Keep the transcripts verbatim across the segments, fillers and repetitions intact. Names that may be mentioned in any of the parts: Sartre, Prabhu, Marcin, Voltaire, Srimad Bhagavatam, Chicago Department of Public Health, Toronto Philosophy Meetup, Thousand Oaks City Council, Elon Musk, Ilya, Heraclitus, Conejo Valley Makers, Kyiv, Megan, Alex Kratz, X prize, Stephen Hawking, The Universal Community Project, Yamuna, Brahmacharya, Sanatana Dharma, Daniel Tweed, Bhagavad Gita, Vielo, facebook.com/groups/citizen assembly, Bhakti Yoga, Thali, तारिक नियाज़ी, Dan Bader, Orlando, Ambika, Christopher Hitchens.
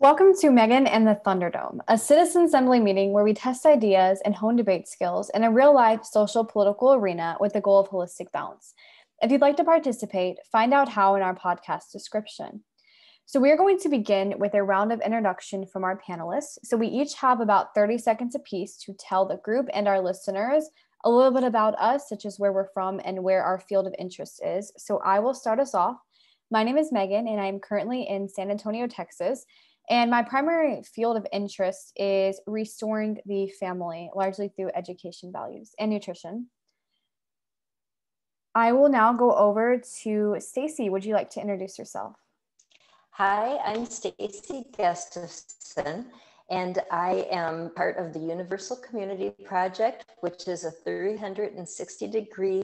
Welcome to Megan and the Thunderdome, a citizen assembly meeting where we test ideas and hone debate skills in a real-life social political arena with the goal of holistic balance. If you'd like to participate, find out how in our podcast description. So we're going to begin with a round of introduction from our panelists. So we each have about thirty seconds apiece to tell the group and our listeners a little bit about us, such as where we're from and where our field of interest is. So I will start us off. My name is Megan, and I'm currently in San Antonio, Texas. And my primary field of interest is restoring the family, largely through education values and nutrition. I will now go over to Stacy. Would you like to introduce yourself? Hi, I'm Stacy Gustafson, and I am part of the Universal Community Project, which is a three hundred sixty degree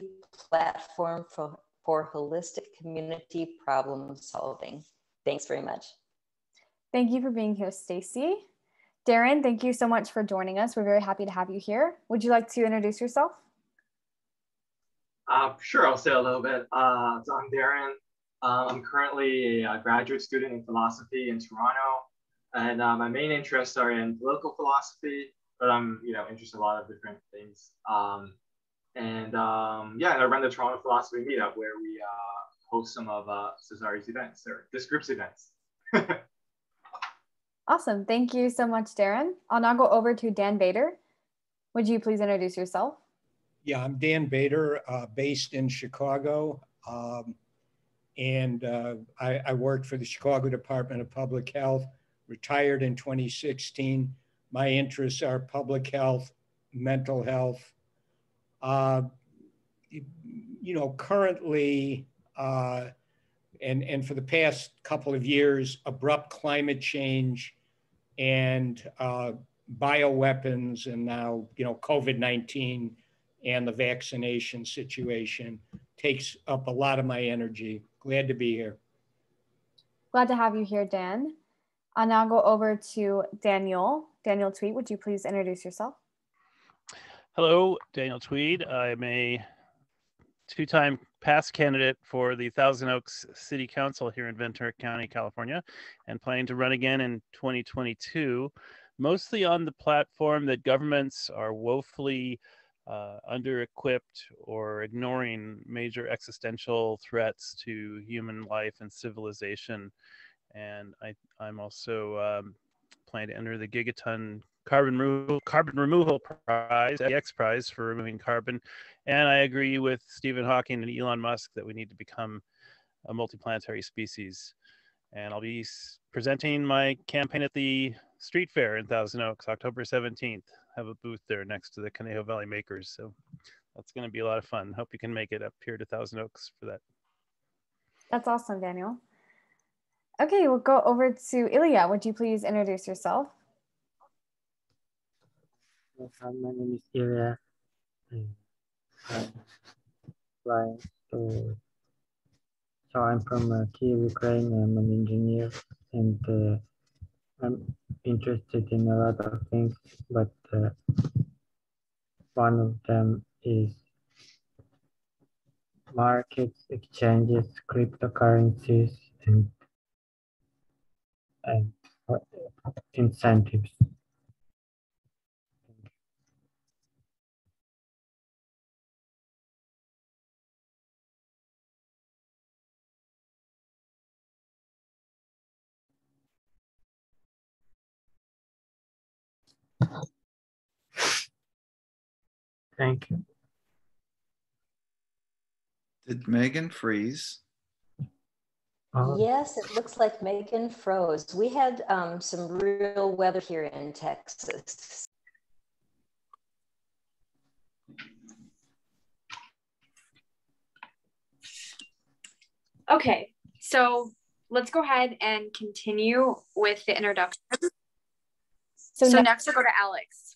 platform for for holistic community problem solving. Thanks very much. Thank you for being here, Stacy. Darren, thank you so much for joining us. We're very happy to have you here. Would you like to introduce yourself? Uh, sure, I'll say a little bit. Uh, so I'm Darren. Uh, I'm currently a graduate student in philosophy in Toronto. And uh, my main interests are in political philosophy, but I'm you know, interested in a lot of different things. Um, And um, yeah, and I run the Toronto Philosophy Meetup, where we uh, host some of uh, Cezary's events, or this group's events. Awesome, thank you so much, Darren. I'll now go over to Dan Bader. Would you please introduce yourself? Yeah, I'm Dan Bader, uh, based in Chicago. Um, and uh, I, I worked for the Chicago Department of Public Health, retired in twenty sixteen. My interests are public health, mental health. Uh, you know, currently, uh, and, and for the past couple of years, abrupt climate change and uh, bioweapons, and now, you know, COVID nineteen and the vaccination situation takes up a lot of my energy. Glad to be here. Glad to have you here, Dan. I'll now go over to Daniel. Daniel Tweed, would you please introduce yourself? Hello, Daniel Tweed. I'm a two-time past candidate for the Thousand Oaks City Council here in Ventura County, California, and planning to run again in twenty twenty-two, mostly on the platform that governments are woefully uh, under-equipped or ignoring major existential threats to human life and civilization. And I, I'm also um, planning to enter the Gigaton Carbon removal, carbon removal prize, the X prize for removing carbon. And I agree with Stephen Hawking and Elon Musk that we need to become a multiplanetary species. And I'll be presenting my campaign at the street fair in Thousand Oaks, October seventeenth. Have a booth there next to the Conejo Valley Makers. So that's going to be a lot of fun. Hope you can make it up here to Thousand Oaks for that. That's awesome, Daniel. Okay, we'll go over to Ilya. Would you please introduce yourself? Hi, my name is Ilya. So I'm from uh, Kyiv, Ukraine. I'm an engineer, and uh, I'm interested in a lot of things, but uh, one of them is markets, exchanges, cryptocurrencies, and, and uh, incentives. Thank you. Did Megan freeze? Uh, yes, it looks like Megan froze. We had um, some real weather here in Texas. Okay, so let's go ahead and continue with the introduction. So, so next, next we'll go to Alex.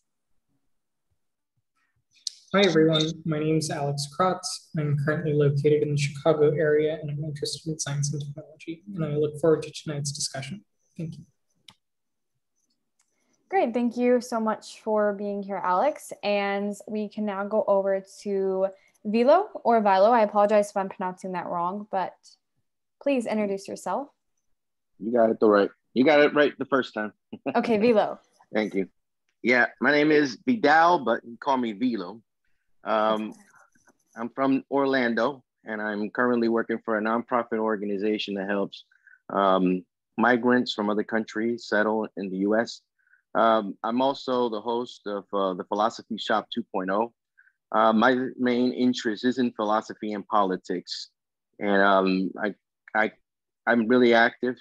Hi everyone, my name is Alex Kratz. I'm currently located in the Chicago area, and I'm interested in science and technology, and I look forward to tonight's discussion. Thank you. Great, thank you so much for being here, Alex. And we can now go over to Vielo or Vielo. I apologize if I'm pronouncing that wrong, but please introduce yourself. You got it the right. You got it right the first time. Okay, Vielo. Thank you. Yeah, my name is Vidal, but you call me Vielo. Um, I'm from Orlando, and I'm currently working for a nonprofit organization that helps um, migrants from other countries settle in the U S. Um, I'm also the host of uh, the Philosophy Shop two point oh. Uh, my main interest is in philosophy and politics, and um, I, I, I'm really active,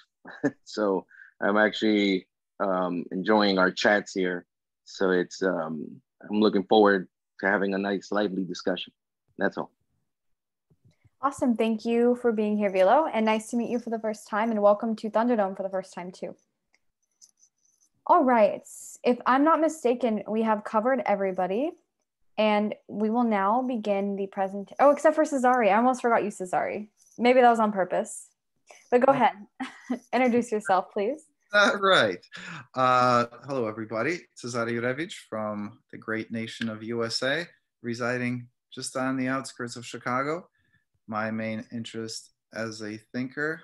so I'm actually um, enjoying our chats here. So it's um, I'm looking forward to having a nice, lively discussion. That's all. Awesome. Thank you for being here, Vielo, and nice to meet you for the first time, and welcome to Thunderdome for the first time, too. All right. If I'm not mistaken, we have covered everybody, and we will now begin the present. Oh, except for Cezary. I almost forgot you, Cezary. Maybe that was on purpose, but go ahead. Introduce yourself, please. All right. Uh, hello, everybody. Cezary Jurevich from the great nation of U S A, residing just on the outskirts of Chicago. My main interest as a thinker,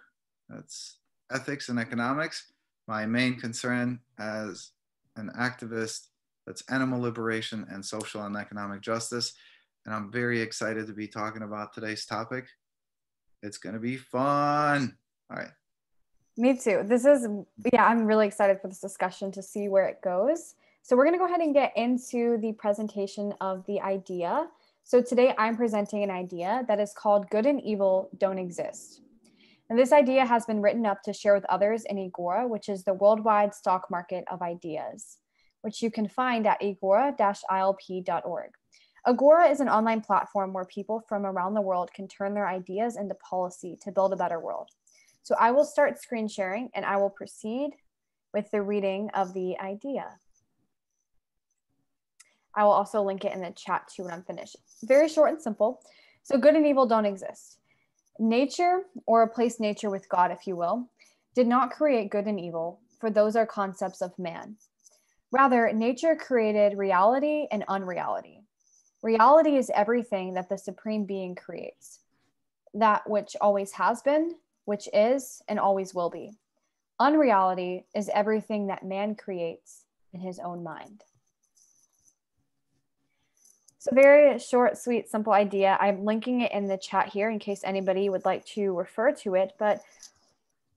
that's ethics and economics. My main concern as an activist, that's animal liberation and social and economic justice. And I'm very excited to be talking about today's topic. It's going to be fun. All right. Me too. This is, yeah, I'm really excited for this discussion to see where it goes. So we're going to go ahead and get into the presentation of the idea. So today I'm presenting an idea that is called Good and Evil Don't Exist. And this idea has been written up to share with others in Agora, which is the worldwide stock market of ideas, which you can find at agora dash I L P dot org. Agora is an online platform where people from around the world can turn their ideas into policy to build a better world. So I will start screen sharing and I will proceed with the reading of the idea. I will also link it in the chat too when I'm finished. Very short and simple. So good and evil don't exist. Nature, or replace nature with God, if you will, did not create good and evil, for those are concepts of man. Rather, nature created reality and unreality. Reality is everything that the Supreme Being creates, that which always has been, which is, and always will be. Unreality is everything that man creates in his own mind. So very short, sweet, simple idea. I'm linking it in the chat here in case anybody would like to refer to it, but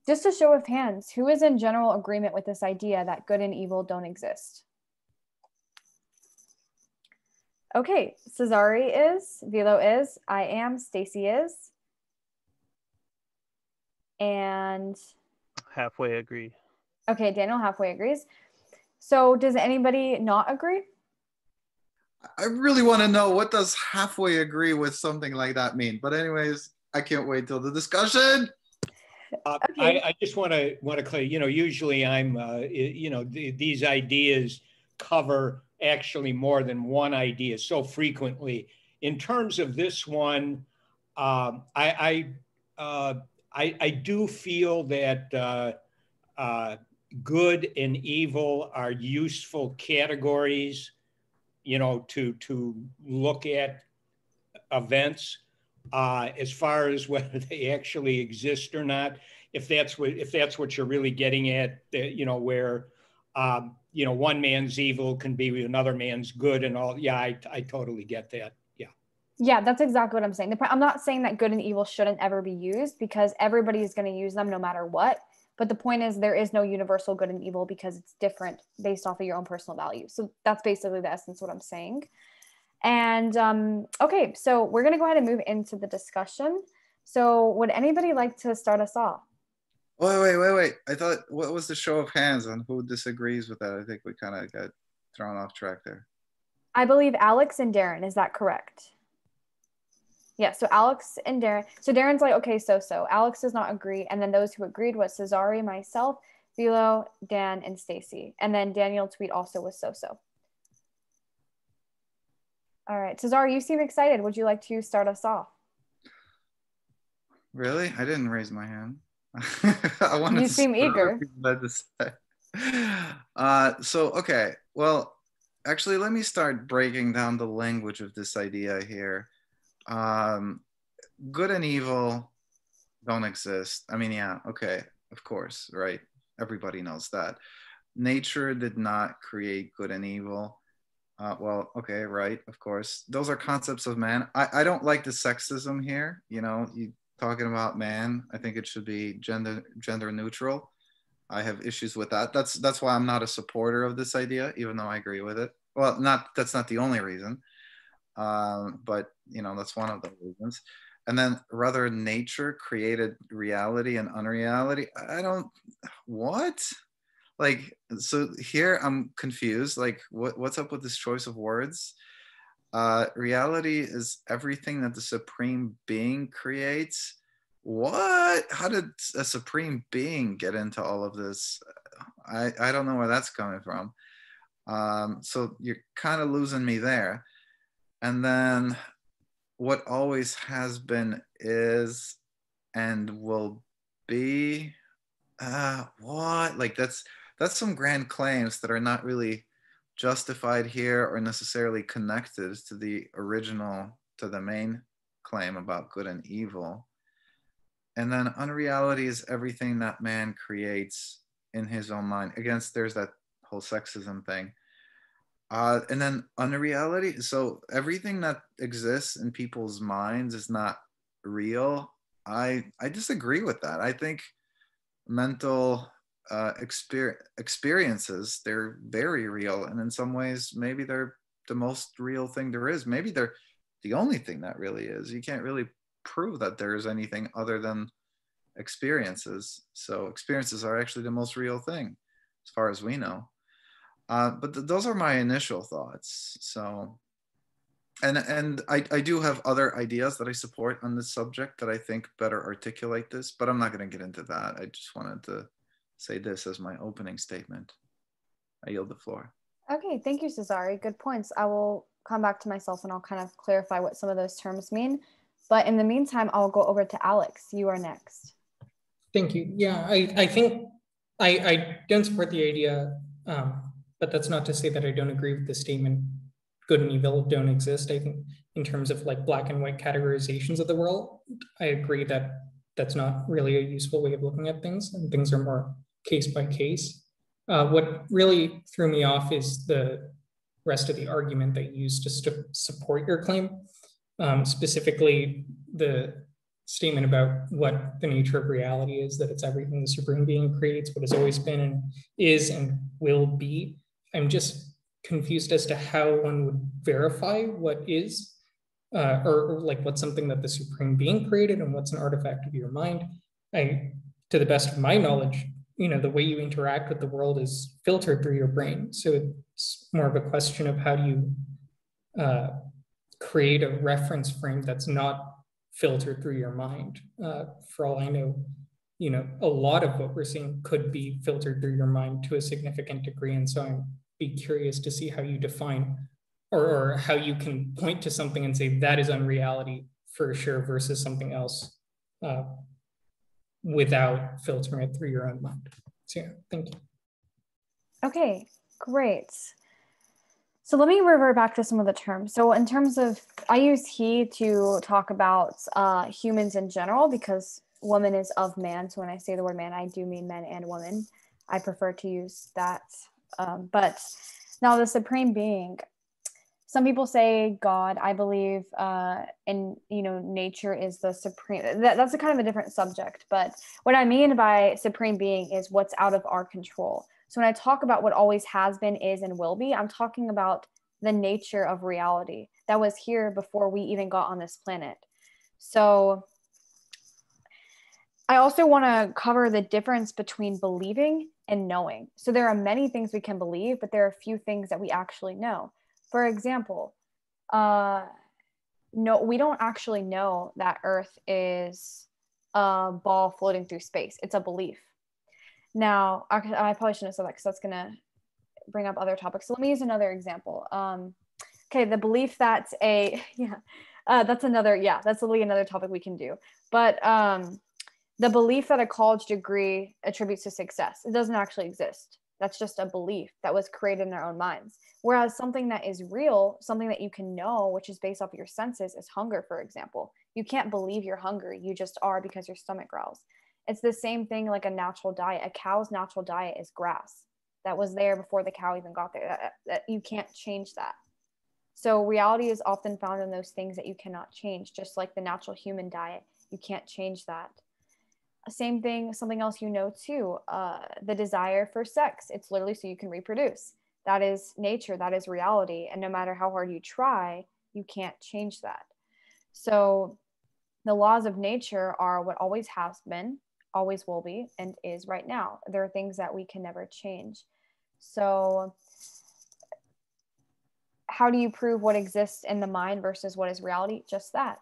just a show of hands, who is in general agreement with this idea that good and evil don't exist? Okay, Cezary is, Vielo is, I am, Stacy is, and... halfway agree. Okay, Daniel halfway agrees. So does anybody not agree? I really want to know, what does halfway agree with something like that mean? But anyways, I can't wait till the discussion. Uh, okay. I, I just want to want to clear, you know, usually I'm, uh, you know, th these ideas cover actually more than one idea so frequently. In terms of this one, um, I, I, uh, I, I do feel that uh, uh, good and evil are useful categories, you know, to, to look at events. Uh, as far as whether they actually exist or not, if that's what, if that's what you're really getting at, you know, where, um, you know, one man's evil can be another man's good and all. Yeah, I, I totally get that. Yeah. Yeah, that's exactly what I'm saying. I'm not saying that good and evil shouldn't ever be used, because everybody is going to use them no matter what. But the point is, there is no universal good and evil because it's different based off of your own personal value. So that's basically the essence of what I'm saying. And um, okay, so we're going to go ahead and move into the discussion. So would anybody like to start us off? Wait, wait, wait, wait. I thought, what was the show of hands on who disagrees with that? I think we kind of got thrown off track there. I believe Alex and Darren, is that correct? Yeah, so Alex and Darren. So Darren's like, okay, so-so. Alex does not agree. And then those who agreed was Cezary, myself, Vielo, Dan, and Stacy. And then Daniel Tweed also was so-so. All right, Cezary, you seem excited. Would you like to start us off? Really? I didn't raise my hand. I wanted you to seem eager. To say. Uh, so, okay, well, actually, let me start breaking down the language of this idea here. Um, good and evil don't exist. I mean, yeah, okay, of course, right? Everybody knows that. Nature did not create good and evil. Uh, well, okay, right, of course. Those are concepts of man. I, I don't like the sexism here. You know, you talking about man, I think it should be gender gender neutral. I have issues with that. That's that's why I'm not a supporter of this idea, even though I agree with it. Well, not that's not the only reason, um, but you know, that's one of the reasons. And then rather nature created reality and unreality. I don't, what? Like, so here I'm confused. Like, what, what's up with this choice of words? Uh, reality is everything that the supreme being creates. What? How did a supreme being get into all of this? I, I don't know where that's coming from. Um, so you're kind of losing me there. And then what always has been is and will be. Uh, what? Like, that's that's some grand claims that are not really justified here or necessarily connected to the original, to the main claim about good and evil. And then unreality is everything that man creates in his own mind. Again, there's that whole sexism thing. Uh, and then unreality, so everything that exists in people's minds is not real. I, I disagree with that. I think mental uh, exper experiences, they're very real. And in some ways, maybe they're the most real thing there is. Maybe they're the only thing that really is. You can't really prove that there is anything other than experiences. So experiences are actually the most real thing, as far as we know. Uh, but th those are my initial thoughts. So, and and I, I do have other ideas that I support on this subject that I think better articulate this, but I'm not going to get into that. I just wanted to say this as my opening statement. I yield the floor. Okay, thank you, Cezary. Good points. I will come back to myself and I'll kind of clarify what some of those terms mean. But in the meantime, I'll go over to Alex. You are next. Thank you. Yeah, I, I think I, I don't support the idea, um, but that's not to say that I don't agree with the statement, good and evil don't exist. I think in terms of like black and white categorizations of the world, I agree that that's not really a useful way of looking at things, and things are more case by case. Uh, what really threw me off is the rest of the argument that you used just to support your claim. Um, specifically the statement about what the nature of reality is, that it's everything the supreme being creates, what has always been and is and will be. I'm just confused as to how one would verify what is, uh, or, or like what's something that the supreme being created and what's an artifact of your mind. I, to the best of my knowledge, you know, the way you interact with the world is filtered through your brain. So it's more of a question of how do you, uh, create a reference frame that's not filtered through your mind. Uh, for all I know, you know, a lot of what we're seeing could be filtered through your mind to a significant degree. And so I'd be curious to see how you define or, or how you can point to something and say that is unreality for sure versus something else uh, without filtering it through your own mind. So yeah, thank you. Okay, great. So let me revert back to some of the terms. So in terms of, I use he to talk about uh, humans in general because woman is of man. So when I say the word man, I do mean men and women. I prefer to use that. Um, but now the supreme being, some people say God. I believe uh, in, you know, nature is the supreme. That, that's a kind of a different subject. But what I mean by supreme being is what's out of our control. So when I talk about what always has been, is, and will be, I'm talking about the nature of reality that was here before we even got on this planet. So I also want to cover the difference between believing and knowing. So there are many things we can believe, but there are few things that we actually know. For example, uh, no, we don't actually know that Earth is a ball floating through space. It's a belief. Now, I probably shouldn't have said that because that's going to bring up other topics. So let me use another example. Um, okay, the belief that's a, yeah, uh, that's another, yeah, that's literally another topic we can do. But um, the belief that a college degree attributes to success, it doesn't actually exist. That's just a belief that was created in our own minds. Whereas something that is real, something that you can know, which is based off of your senses, is hunger, for example. You can't believe you're hungry. You just are because your stomach growls. It's the same thing like a natural diet. A cow's natural diet is grass. That was there before the cow even got there. That, that, you can't change that. So reality is often found in those things that you cannot change, just like the natural human diet. You can't change that. Same thing, something else you know too, uh, the desire for sex. It's literally so you can reproduce. That is nature, that is reality. And no matter how hard you try, you can't change that. So the laws of nature are what always has been, always will be, and is right now. There are things that we can never change. So how do you prove what exists in the mind versus what is reality? Just that.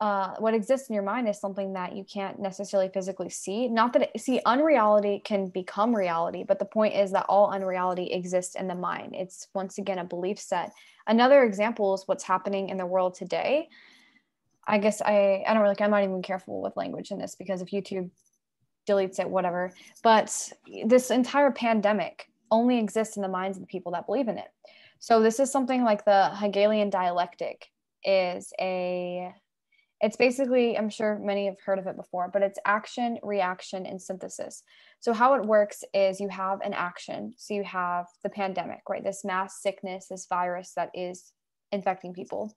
Uh, what exists in your mind is something that you can't necessarily physically see. Not that, it, see, unreality can become reality, but the point is that all unreality exists in the mind. It's once again, a belief set. Another example is what's happening in the world today. I guess I, I don't really, I'm not even careful with language in this because if YouTube deletes it, whatever, but this entire pandemic only exists in the minds of the people that believe in it. So this is something like the Hegelian dialectic is a, it's basically, I'm sure many have heard of it before, but it's action, reaction, and synthesis. So how it works is you have an action. So you have the pandemic, right? This mass sickness, this virus that is infecting people.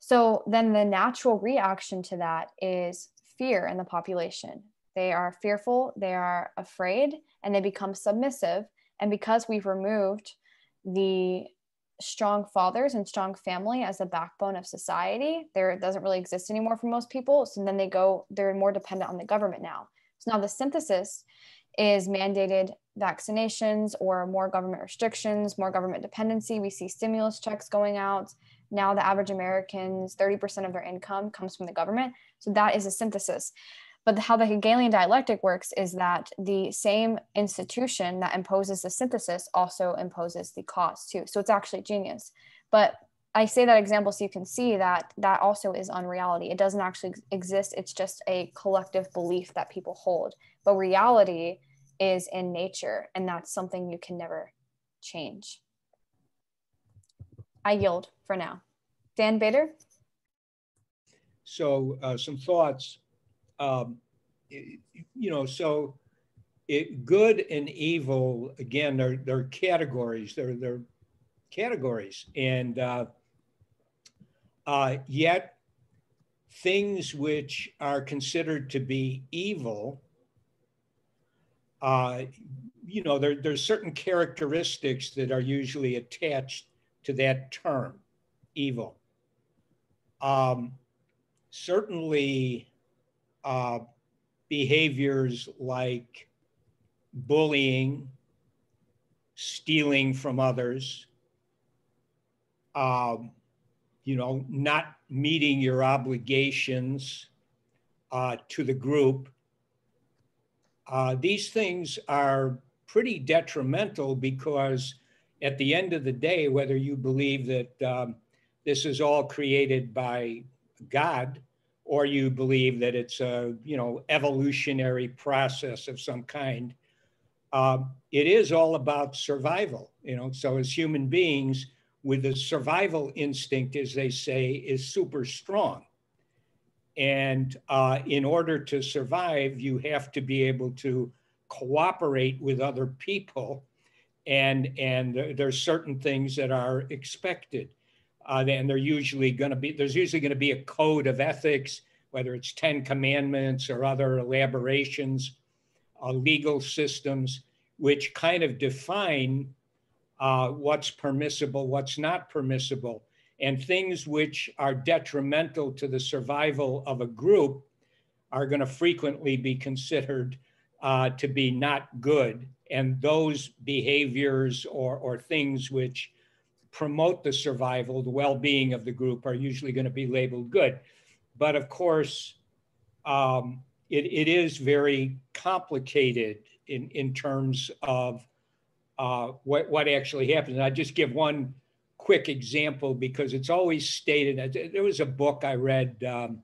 So then the natural reaction to that is fear in the population. They are fearful, they are afraid, and they become submissive. And because we've removed the strong fathers and strong family as the backbone of society, there doesn't really exist anymore for most people. So then they go, they're more dependent on the government now. So now the synthesis is mandated vaccinations or more government restrictions, more government dependency. We see stimulus checks going out. Now the average American's thirty percent of their income comes from the government. So that is a synthesis. But how the Hegelian dialectic works is that the same institution that imposes the synthesis also imposes the cause too. So it's actually genius. But I say that example so you can see that that also is unreality. It doesn't actually exist. It's just a collective belief that people hold. But reality is in nature, and that's something you can never change. I yield for now. Dan Bader? So uh, some thoughts. Um, it, you know, so it, good and evil, again, they're, they're categories, they're, they're categories. And uh, uh, yet things which are considered to be evil, uh, you know, there, there's certain characteristics that are usually attached to that term, evil. Um, certainly, Uh, behaviors like bullying, stealing from others, um, you know, not meeting your obligations uh, to the group. Uh, these things are pretty detrimental because at the end of the day, whether you believe that um, this is all created by God, or you believe that it's a, you know, evolutionary process of some kind, uh, it is all about survival, you know? So as human beings, with the survival instinct, as they say, is super strong. And uh, in order to survive, you have to be able to cooperate with other people. And, and there's certain things that are expected. Uh, and they're usually going to be, there's usually going to be a code of ethics, whether it's ten commandments or other elaborations, uh, legal systems, which kind of define uh, what's permissible, what's not permissible. And things which are detrimental to the survival of a group are going to frequently be considered uh, to be not good. And those behaviors or, or things which promote the survival, the well-being of the group are usually going to be labeled good. But of course, um, it, it is very complicated in, in terms of uh, what, what actually happens. And I just give one quick example because it's always stated, there was a book I read, um,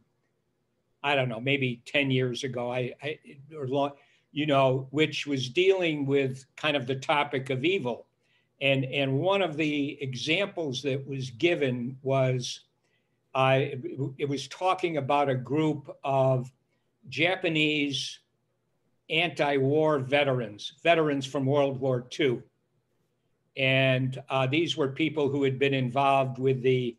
I don't know, maybe ten years ago, I, I or long, you know, which was dealing with kind of the topic of evil. And, and one of the examples that was given was I, it was talking about a group of Japanese anti-war veterans, veterans from World War Two. And uh, these were people who had been involved with the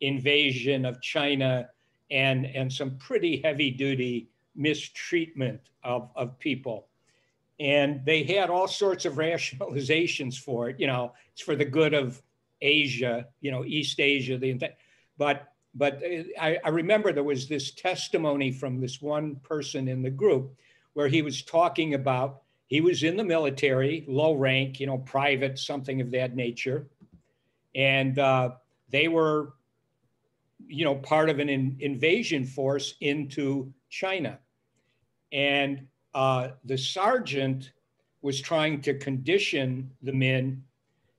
invasion of China and, and some pretty heavy duty mistreatment of, of people. And they had all sorts of rationalizations for it. You know, it's for the good of Asia, you know, East Asia, the entire, but, but I, I remember there was this testimony from this one person in the group where he was talking about, he was in the military, low rank, you know, private, something of that nature. And uh, they were, you know, part of an in, invasion force into China. And uh, the sergeant was trying to condition the men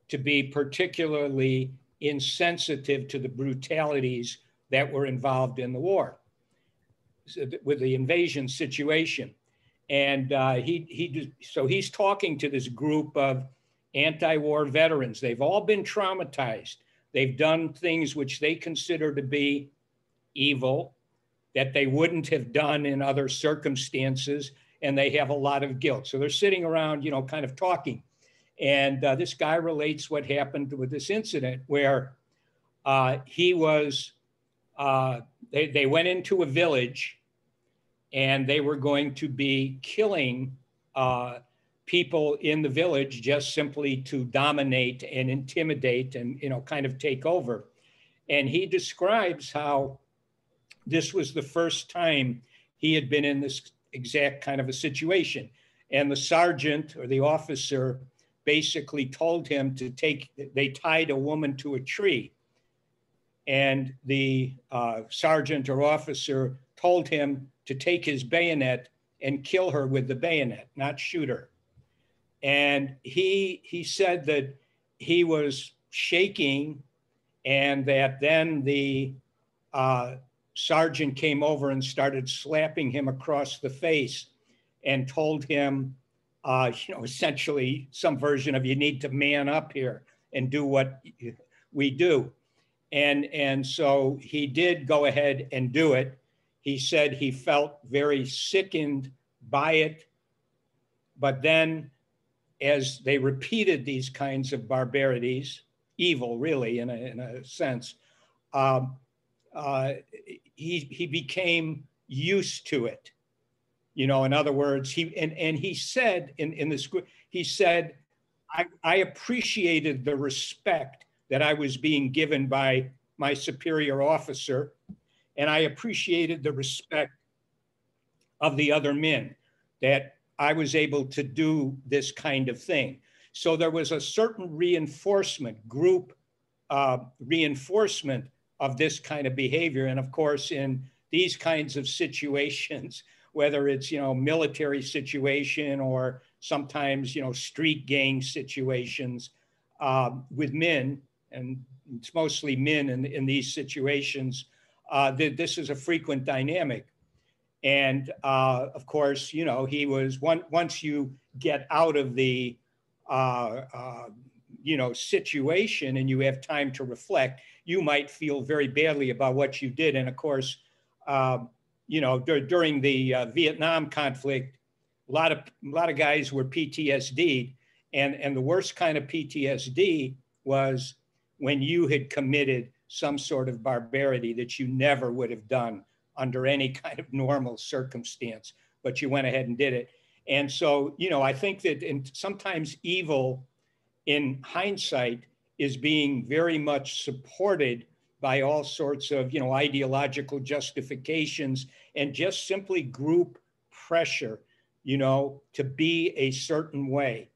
to be particularly insensitive to the brutalities that were involved in the war, so th- with the invasion situation. And uh, he, he, so he's talking to this group of anti-war veterans. They've all been traumatized. They've done things which they consider to be evil, that they wouldn't have done in other circumstances, and they have a lot of guilt. So they're sitting around, you know, kind of talking. And uh, this guy relates what happened with this incident where uh, he was, uh, they, they went into a village and they were going to be killing uh, people in the village just simply to dominate and intimidate and, you know, kind of take over. And he describes how this was the first time he had been in this exact kind of a situation. And the sergeant or the officer basically told him to take, they tied a woman to a tree. And the uh, sergeant or officer told him to take his bayonet and kill her with the bayonet, not shoot her. And he, he said that he was shaking and that then the uh, sergeant came over and started slapping him across the face and told him, uh, you know, essentially some version of you need to man up here and do what we do. And, and so he did go ahead and do it. He said he felt very sickened by it. But then as they repeated these kinds of barbarities, evil really in a, in a sense, uh, uh, he, he became used to it. You know, in other words, he and, and he said in, in this, he said, I, I appreciated the respect that I was being given by my superior officer. And I appreciated the respect of the other men that I was able to do this kind of thing. So there was a certain reinforcement, group uh, reinforcement of this kind of behavior. And of course, in these kinds of situations, whether it's, you know, military situation or sometimes, you know, street gang situations uh, with men, and it's mostly men in, in these situations, Uh, th- this is a frequent dynamic. And uh, of course, you know, he was, one, once you get out of the, uh, uh, you know, situation and you have time to reflect, you might feel very badly about what you did. And of course, uh, you know, d- during the uh, Vietnam conflict, a lot of, a lot of guys were P T S D'd. And, and the worst kind of P T S D was when you had committed some sort of barbarity that you never would have done under any kind of normal circumstance, but you went ahead and did it. And so, you know, I think that in, sometimes evil in hindsight is being very much supported by all sorts of, you know, ideological justifications and just simply group pressure, you know, to be a certain way.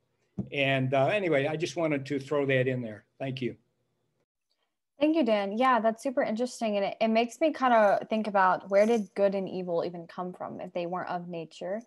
And uh, anyway, I just wanted to throw that in there. Thank you. Thank you, Dan. Yeah, that's super interesting. And it, it makes me kind of think about where did good and evil even come from if they weren't of nature?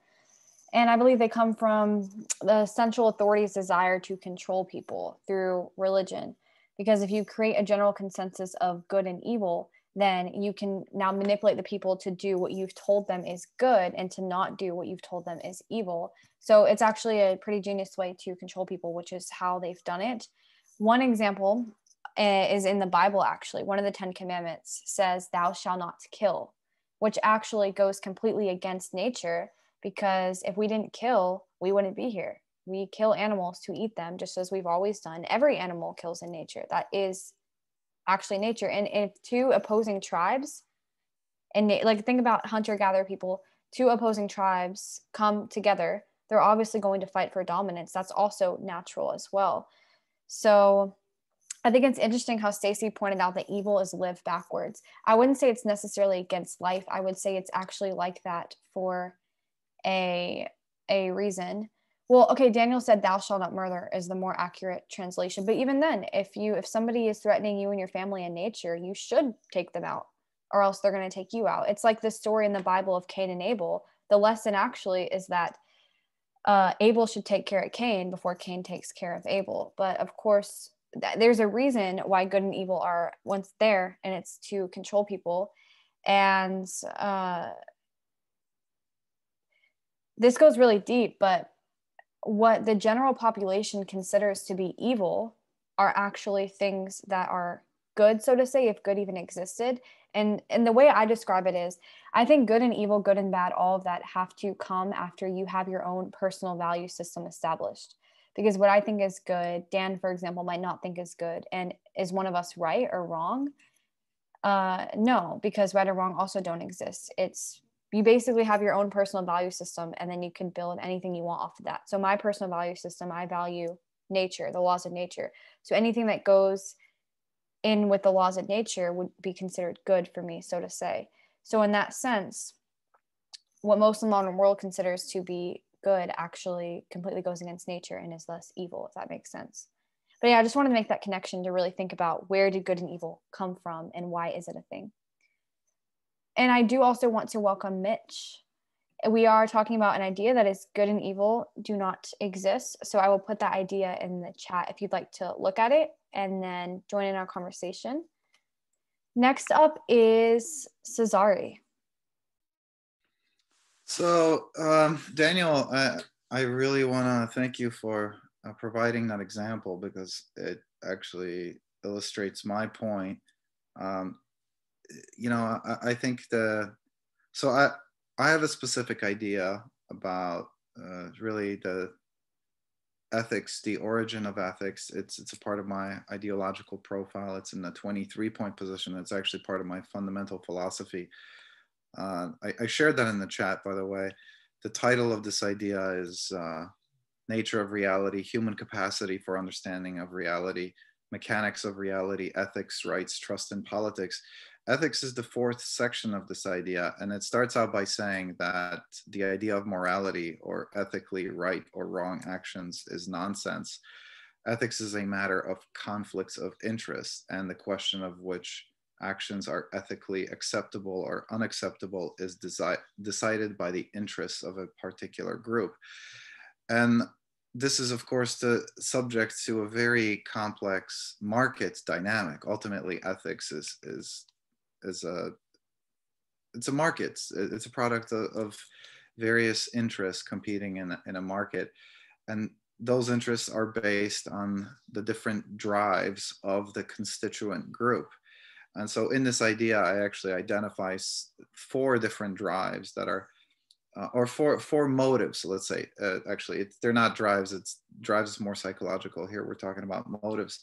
And I believe they come from the central authority's desire to control people through religion. Because if you create a general consensus of good and evil, then you can now manipulate the people to do what you've told them is good and to not do what you've told them is evil. So it's actually a pretty genius way to control people, which is how they've done it. One example is in the Bible, actually. One of the Ten Commandments says, thou shalt not kill, which actually goes completely against nature, because if we didn't kill, we wouldn't be here. We kill animals to eat them, just as we've always done. Every animal kills in nature. That is actually nature. And if two opposing tribes, and like think about hunter-gatherer people, two opposing tribes come together, they're obviously going to fight for dominance. That's also natural as well. So I think it's interesting how Stacy pointed out that evil is lived backwards. I wouldn't say it's necessarily against life. I would say it's actually like that for a, a reason. Well, okay, Daniel said thou shalt not murder is the more accurate translation. But even then, if you if somebody is threatening you and your family in nature, you should take them out, or else they're going to take you out. It's like the story in the Bible of Cain and Abel. The lesson actually is that uh, Abel should take care of Cain before Cain takes care of Abel. But of course, th- there's a reason why good and evil are once there, and it's to control people. And uh, this goes really deep, but what the general population considers to be evil are actually things that are good, so to say, if good even existed. And, and the way I describe it is, I think good and evil, good and bad, all of that have to come after you have your own personal value system established. Because what I think is good, Dan, for example, might not think is good. And is one of us right or wrong? Uh, no, because right or wrong also don't exist. It's you basically have your own personal value system, and then you can build anything you want off of that. So my personal value system, I value nature, the laws of nature. So anything that goes in with the laws of nature would be considered good for me, so to say. So in that sense, what most of the modern world considers to be good actually completely goes against nature and is less evil, if that makes sense. But yeah, I just wanted to make that connection to really think about, where did good and evil come from, and why is it a thing? And I do also want to welcome Mitch. We are talking about an idea that is good and evil do not exist. So I will put that idea in the chat if you'd like to look at it and then join in our conversation. Next up is Cezary. So um, Daniel, I, I really wanna thank you for uh, providing that example, because it actually illustrates my point. Um, You know, I, I think the, so I, I have a specific idea about uh, really the ethics, the origin of ethics. It's, it's a part of my ideological profile. It's in the twenty-three point position. It's actually part of my fundamental philosophy. Uh, I, I shared that in the chat, by the way. The title of this idea is uh, Nature of Reality, Human Capacity for Understanding of Reality, Mechanics of Reality, Ethics, Rights, Trust, and Politics. Ethics is the fourth section of this idea, and it starts out by saying that the idea of morality or ethically right or wrong actions is nonsense. Ethics is a matter of conflicts of interest, and the question of which actions are ethically acceptable or unacceptable is deci- decided by the interests of a particular group. And this is, of course, the subject to a very complex market dynamic. Ultimately, ethics is, is is a it's a market. It's, it's a product of, of various interests competing in a, in a market, and those interests are based on the different drives of the constituent group. And so, in this idea, I actually identify four different drives that are, uh, or four four motives. Let's say, uh, actually, it's, they're not drives. It's drives is more psychological. Here, we're talking about motives.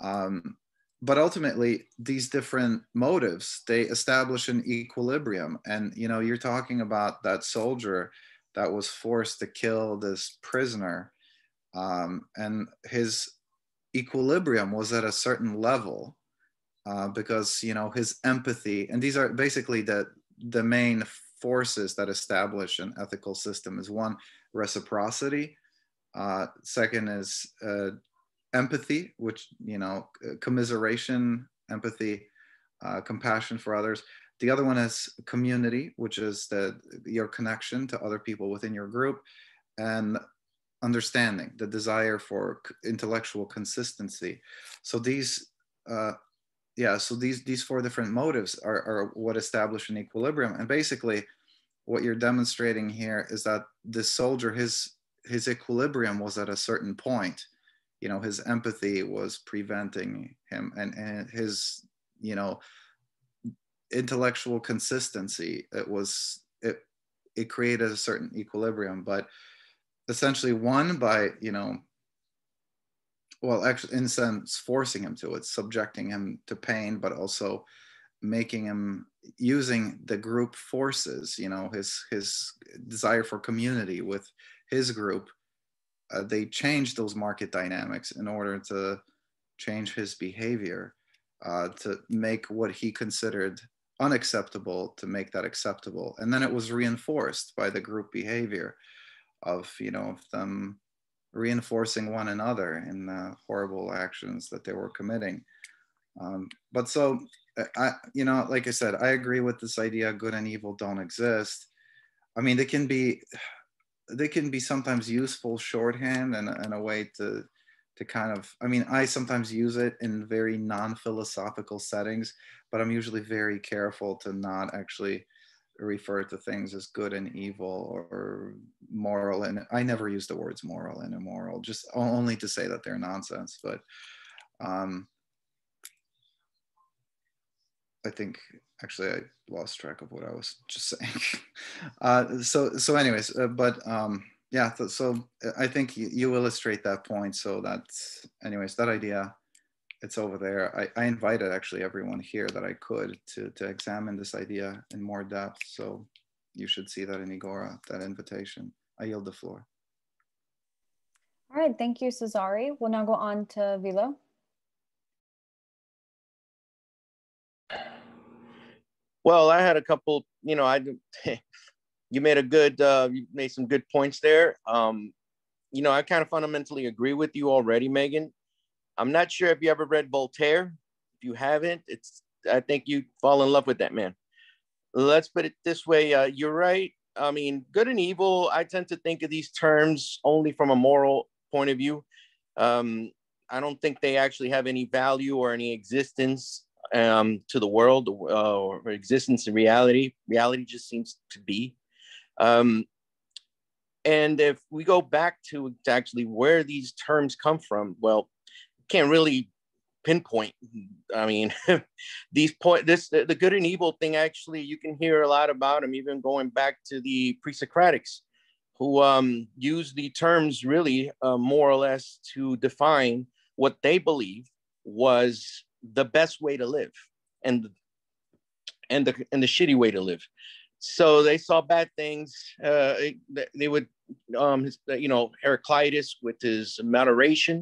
Um, But ultimately, these different motives, they establish an equilibrium. And, you know, you're talking about that soldier that was forced to kill this prisoner. Um, and his equilibrium was at a certain level uh, because, you know, his empathy, and these are basically the, the main forces that establish an ethical system, is one, reciprocity. Uh, second is uh, empathy, which, you know, commiseration, empathy, uh, compassion for others. The other one is community, which is the, your connection to other people within your group, and understanding, the desire for intellectual consistency. So these, uh, yeah, so these, these four different motives are, are what establish an equilibrium. And basically what you're demonstrating here is that this soldier, his, his equilibrium was at a certain point. you know, his empathy was preventing him, and, and his, you know, intellectual consistency, it was, it, it created a certain equilibrium. But essentially won by, you know, well, actually in a sense, forcing him to it, subjecting him to pain, but also making him, using the group forces, you know, his, his desire for community with his group, uh, they changed those market dynamics in order to change his behavior, uh, to make what he considered unacceptable, to make that acceptable. And then it was reinforced by the group behavior of, you know, of them reinforcing one another in the horrible actions that they were committing. Um, but so, I, you know, like I said, I agree with this idea, good and evil don't exist. I mean, they can be, they can be sometimes useful shorthand and, and a way to, to kind of, I mean, I sometimes use it in very non-philosophical settings, but I'm usually very careful to not actually refer to things as good and evil or moral. And I never use the words moral and immoral, just only to say that they're nonsense. But um, I think actually I lost track of what I was just saying. uh, so, so anyways, uh, but um, yeah, so, so I think you, you illustrate that point. So that's, anyways, that idea, it's over there. I, I invited actually everyone here that I could to, to examine this idea in more depth. So you should see that in Agora, that invitation. I yield the floor. All right, thank you, Cezary. We'll now go on to Vielo. Well, I had a couple, you know, I, you made a good, uh, you made some good points there. Um, you know, I kind of fundamentally agree with you already, Megan. I'm not sure if you ever read Voltaire. If you haven't, it's, I think you fall in love with that man. Let's put it this way. Uh, you're right. I mean, good and evil, I tend to think of these terms only from a moral point of view. Um, I don't think they actually have any value or any existence Um, to the world, uh, or existence in reality. Reality just seems to be. Um, and if we go back to actually where these terms come from, well, can't really pinpoint. I mean, these point, this the, the good and evil thing, actually, you can hear a lot about them, even going back to the pre-Socratics, who um, used the terms really uh, more or less to define what they believe was the best way to live and and the and the shitty way to live. So they saw bad things. Uh, they would, um, his, you know, Heraclitus with his moderation,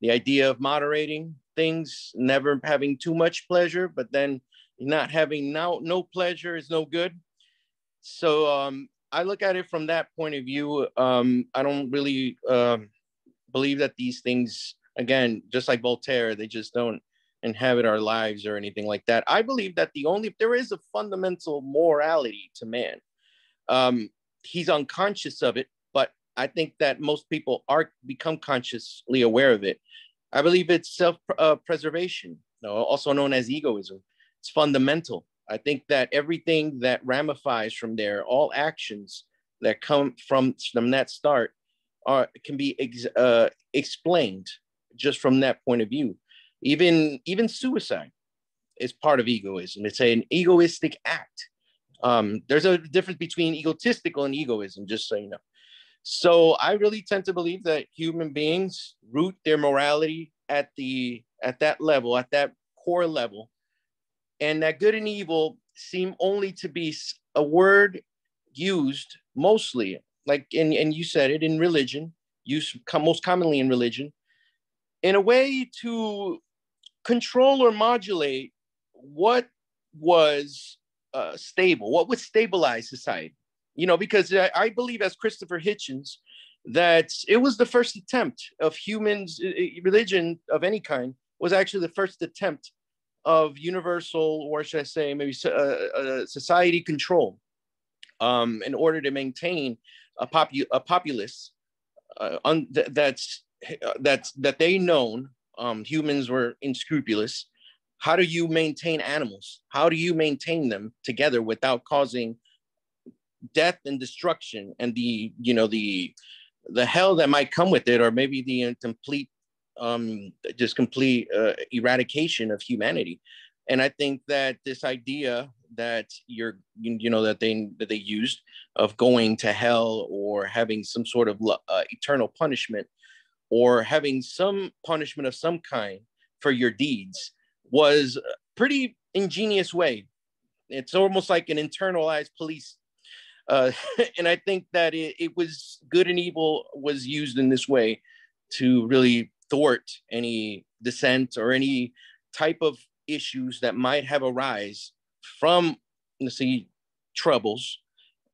the idea of moderating things, never having too much pleasure, but then not having now no pleasure is no good. So um, I look at it from that point of view. Um, I don't really um, believe that these things, again, just like Voltaire, they just don't inhabit our lives or anything like that. I believe that the only, if there is a fundamental morality to man, um, he's unconscious of it, but I think that most people are become consciously aware of it. I believe it's self-preservation, uh, also known as egoism. It's fundamental. I think that everything that ramifies from there, all actions that come from, from that start are, can be ex uh, explained just from that point of view. Even, even suicide is part of egoism. It's an egoistic act. Um, there's a difference between egotistical and egoism, just so you know. So I really tend to believe that human beings root their morality at, the, at that level, at that core level, and that good and evil seem only to be a word used mostly, like, and, and you said it, in religion, used most commonly in religion, in a way to control or modulate what was uh, stable, what would stabilize society. You know, because I, I believe, as Christopher Hitchens, that it was the first attempt of humans, religion of any kind, was actually the first attempt of universal, or should I say, maybe uh, uh, society control um, in order to maintain a, popu a populace uh, un th that's, That's that they known um, humans were unscrupulous. How do you maintain animals? How do you maintain them together without causing death and destruction and the, you know, the the hell that might come with it, or maybe the complete um, just complete uh, eradication of humanity. And I think that this idea that you're, you know, that they that they used of going to hell or having some sort of uh, eternal punishment or having some punishment of some kind for your deeds was a pretty ingenious way. It's almost like an internalized police. Uh, and I think that it, it was good and evil was used in this way to really thwart any dissent or any type of issues that might have arise from, let's see, troubles.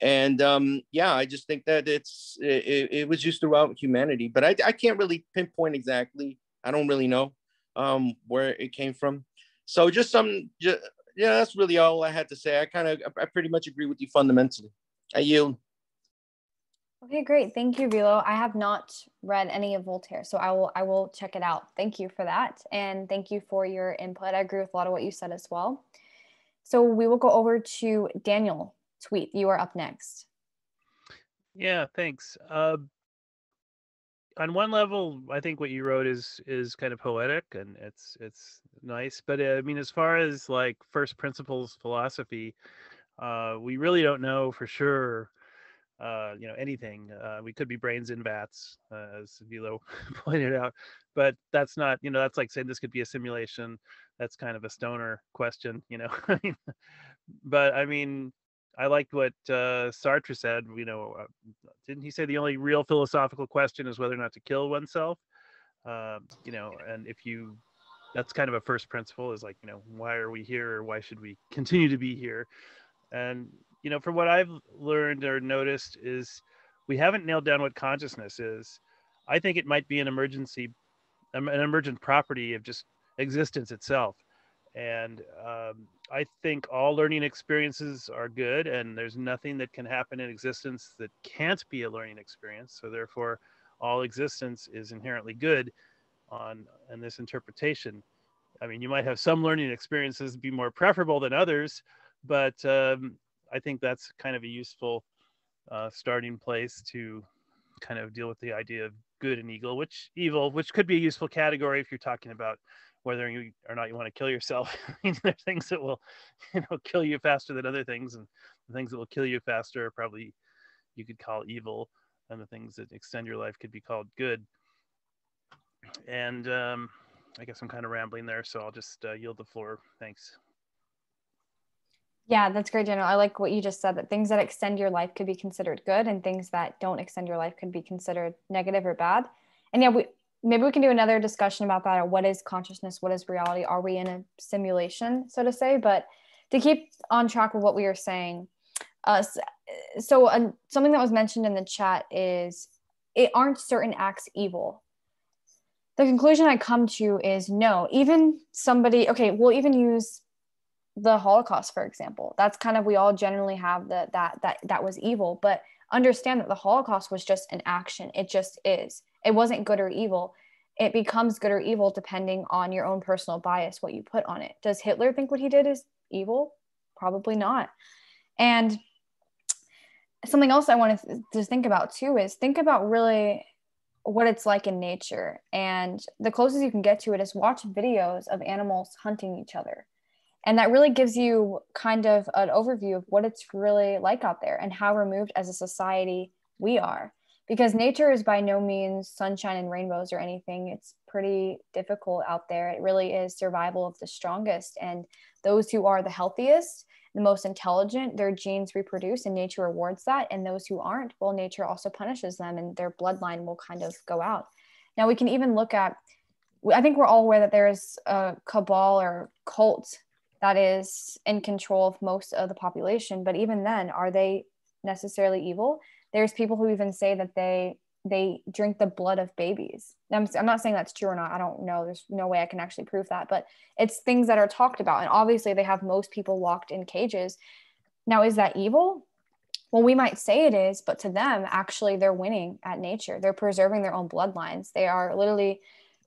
And um, yeah, I just think that it's it, it was used throughout humanity, but I, I can't really pinpoint exactly. I don't really know um, where it came from. So just some, just, yeah, that's really all I had to say. I kind of, I pretty much agree with you fundamentally. I yield. Okay, great. Thank you, Vielo. I have not read any of Voltaire, so I will I will check it out. Thank you for that. And thank you for your input. I agree with a lot of what you said as well. So we will go over to Daniel Tweed. You are up next. Yeah, thanks. Uh, on one level, I think what you wrote is is kind of poetic and it's it's nice. But uh, I mean, as far as like first principles philosophy, uh, we really don't know for sure. Uh, you know, anything. Uh, we could be brains in vats, uh, as Vielo pointed out, but that's not, you know, that's like saying this could be a simulation. That's kind of a stoner question, you know. But I mean, I liked what uh, Sartre said, you know, uh, didn't he say the only real philosophical question is whether or not to kill oneself? Um, you know, and if you, that's kind of a first principle is like, you know, why are we here or why should we continue to be here? And you know, from what I've learned or noticed is we haven't nailed down what consciousness is. I think it might be an emergency, an emergent property of just existence itself. And um, I think all learning experiences are good, and there's nothing that can happen in existence that can't be a learning experience. So therefore, all existence is inherently good on, on this interpretation. I mean, you might have some learning experiences be more preferable than others, but um, I think that's kind of a useful uh, starting place to kind of deal with the idea of good and evil, which evil, which could be a useful category if you're talking about whether you or not you want to kill yourself. There are things that will, you know, kill you faster than other things, and the things that will kill you faster are probably you could call evil, and the things that extend your life could be called good. And um, I guess I'm kind of rambling there, so I'll just uh, yield the floor. Thanks. Yeah, that's great, Daniel. I like what you just said, that things that extend your life could be considered good and things that don't extend your life could be considered negative or bad. And yeah, we, maybe we can do another discussion about that. Or what is consciousness? What is reality? Are we in a simulation, so to say? But to keep on track with what we are saying, uh, so uh, something that was mentioned in the chat is, it aren't certain acts evil? The conclusion I come to is no, even somebody, okay, we'll even use the Holocaust, for example. That's kind of, we all generally have the, that that that was evil, but understand that the Holocaust was just an action. It just is. It wasn't good or evil. It becomes good or evil depending on your own personal bias, what you put on it. Does Hitler think what he did is evil? Probably not. And something else I want to, to think about too is think about really what it's like in nature. And the closest you can get to it is watch videos of animals hunting each other. And that really gives you kind of an overview of what it's really like out there and how removed as a society we are. Because nature is by no means sunshine and rainbows or anything. It's pretty difficult out there. It really is survival of the strongest. And those who are the healthiest, the most intelligent, their genes reproduce and nature rewards that. And those who aren't, well, nature also punishes them and their bloodline will kind of go out. Now we can even look at, I think we're all aware that there is a cabal or cult that is in control of most of the population. But even then, are they necessarily evil? There's people who even say that they they drink the blood of babies. I'm, I'm not saying that's true or not. I don't know. There's no way I can actually prove that. But it's things that are talked about. And obviously, they have most people locked in cages. Now, is that evil? Well, we might say it is, but to them, actually, they're winning at nature. They're preserving their own bloodlines. They are literally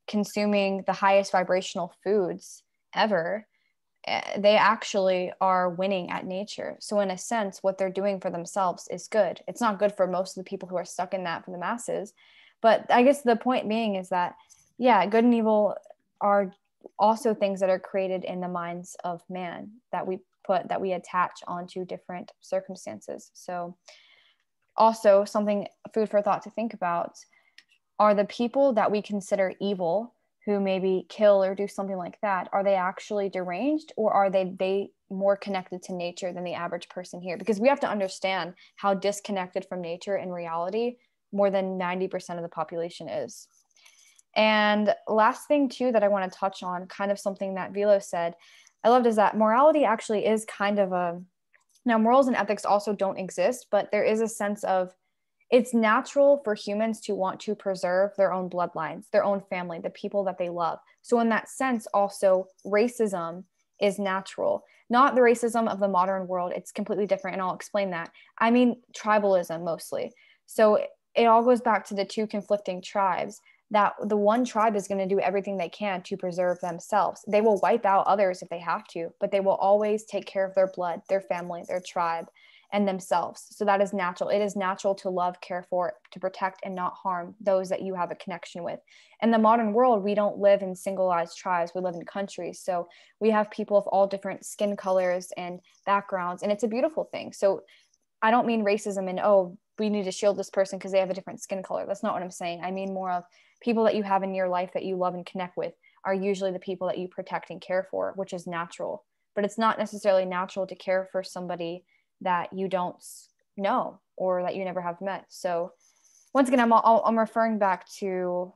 consuming the highest vibrational foods ever. They actually are winning at nature. So in a sense, what they're doing for themselves is good. It's not good for most of the people who are stuck in that, for the masses. But I guess the point being is that yeah, good and evil are also things that are created in the minds of man that we put, that we attach onto different circumstances. So also something, food for thought to think about, are the people that we consider evil, who maybe kill or do something like that, are they actually deranged, or are they, they more connected to nature than the average person here? Because we have to understand how disconnected from nature and reality more than ninety percent of the population is. And last thing too, that I want to touch on, kind of something that Vielo said, I loved, is that morality actually is kind of a, now morals and ethics also don't exist, but there is a sense of, it's natural for humans to want to preserve their own bloodlines, their own family, the people that they love. So in that sense, also racism is natural, not the racism of the modern world. It's completely different. And I'll explain that. I mean, tribalism mostly. So it all goes back to the two conflicting tribes, that the one tribe is going to do everything they can to preserve themselves. They will wipe out others if they have to, but they will always take care of their blood, their family, their tribe, and themselves. So that is natural. It is natural to love, care for, to protect, and not harm those that you have a connection with. In the modern world, we don't live in singleized tribes. We live in countries. So we have people of all different skin colors and backgrounds, and it's a beautiful thing. So I don't mean racism and, oh, we need to shield this person because they have a different skin color. That's not what I'm saying. I mean more of people that you have in your life that you love and connect with are usually the people that you protect and care for, which is natural. But it's not necessarily natural to care for somebody that you don't know or that you never have met. So once again, I'm, I'm referring back to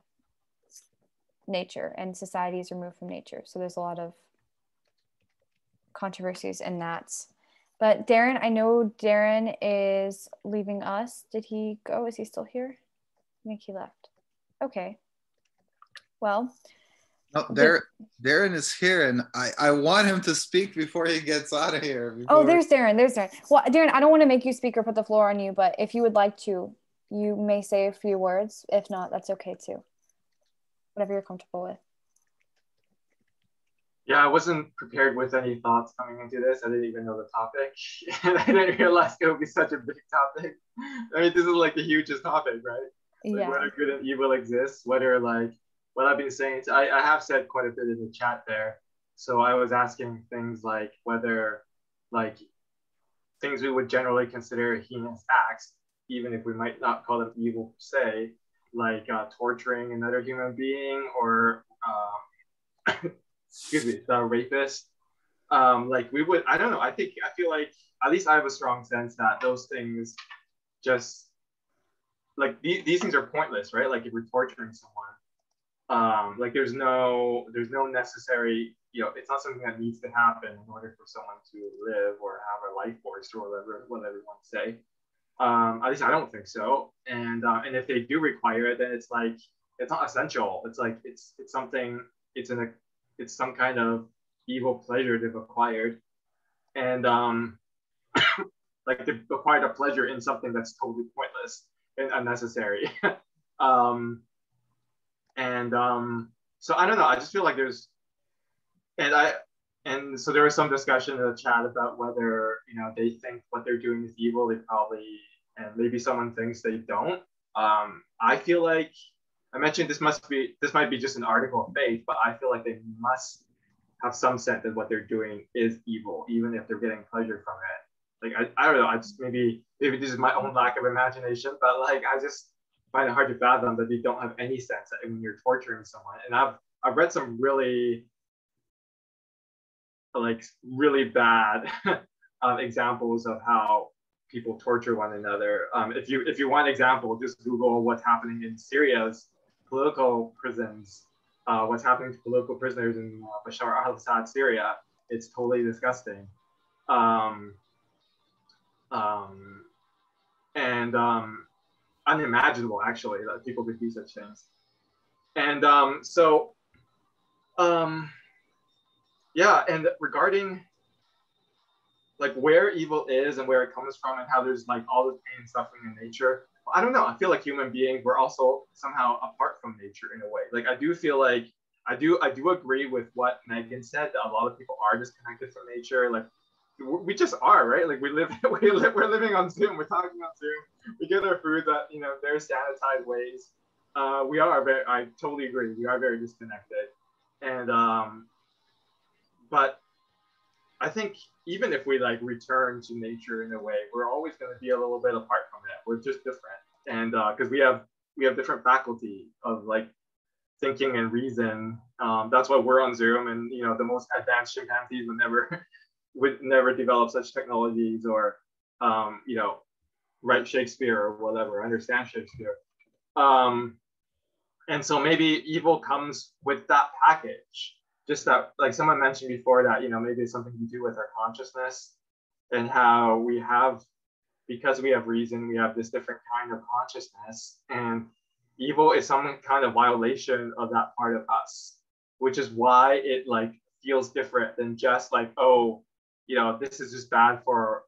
nature, and society is removed from nature. So there's a lot of controversies in that. But Darren, I know Darren is leaving us. Did he go? Is he still here? I think he left. Okay. Well. No, Darren, Darren is here, and I, I want him to speak before he gets out of here. Before... Oh, there's Darren. There's Darren. Well, Darren, I don't want to make you speak or put the floor on you, but if you would like to, you may say a few words. If not, that's okay too. Whatever you're comfortable with. Yeah, I wasn't prepared with any thoughts coming into this. I didn't even know the topic. And I didn't realize it would be such a big topic. I mean, this is like the hugest topic, right? Like, yeah. Whether good and evil exists, whether like, what I've been saying, I, I have said quite a bit in the chat there. So I was asking things like whether, like, things we would generally consider heinous acts, even if we might not call them evil per se, like uh, torturing another human being, or, um, excuse me, the rapist. Um, like we would, I don't know, I think, I feel like, at least I have a strong sense that those things just, like these, these things are pointless, right? Like if we're torturing someone, um, like there's no, there's no necessary, you know, it's not something that needs to happen in order for someone to live or have a life force or whatever, whatever you want to say. Um, at least I don't think so. And, uh, and if they do require it, then it's like, it's not essential. It's like, it's, it's something, it's in a, it's some kind of evil pleasure they've acquired. And um, like they've acquired a pleasure in something that's totally pointless and unnecessary. um, and um, so I don't know, I just feel like there's, and I, and so there was some discussion in the chat about whether, you know, they think what they're doing is evil. They probably, and maybe someone thinks they don't. Um, I feel like, I mentioned this must be, this might be just an article of faith, but I feel like they must have some sense that what they're doing is evil, even if they're getting pleasure from it. Like, I, I don't know, I just, maybe, maybe this is my own lack of imagination, but like, I just find it hard to fathom that they don't have any sense that when you're torturing someone. And I've, I've read some really, like really bad um, examples of how people torture one another. Um, if you, if you want an example, just Google what's happening in Syria's political prisons, uh, what's happening to political prisoners in uh, Bashar al-Assad, Syria. It's totally disgusting. Um, um, and um, unimaginable, actually, that people could do such things. And um, so, um, yeah, and regarding like where evil is and where it comes from and how there's like all the pain and suffering in nature, I don't know. I feel like human beings, we're also somehow apart from nature in a way. Like I do feel like, I do I do agree with what Megan said, that a lot of people are disconnected from nature. Like we just are, right? Like we live, we live, we're living on Zoom, we're talking on Zoom, we get our food that, you know, there's sanitized ways. Uh, we are very, I totally agree. We are very disconnected. And, um, but I think even if we like return to nature in a way, we're always going to be a little bit apart from it. We're just different. And uh, cause we have, we have different faculty of like thinking and reason. Um, that's why we're on Zoom, and, you know, the most advanced chimpanzees would never, would never develop such technologies or, um, you know, write Shakespeare or whatever, understand Shakespeare. Um, and so maybe evil comes with that package, just that, like someone mentioned before, that, you know, maybe it's something to do with our consciousness and how we have, because we have reason, we have this different kind of consciousness, and evil is some kind of violation of that part of us, which is why it like feels different than just like, oh, you know, this is just bad for,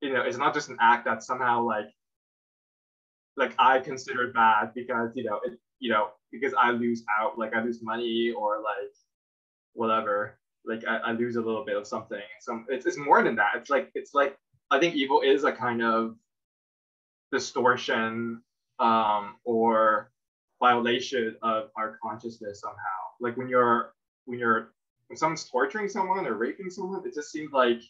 you know, it's not just an act that somehow like, like I consider it bad because, you know, it, you know, because I lose out, like I lose money or like whatever, like I, I lose a little bit of something. So it's, it's more than that. It's like, it's like, I think evil is a kind of distortion um, or violation of our consciousness somehow. Like when you're, when you're, when someone's torturing someone or raping someone, it just seems like,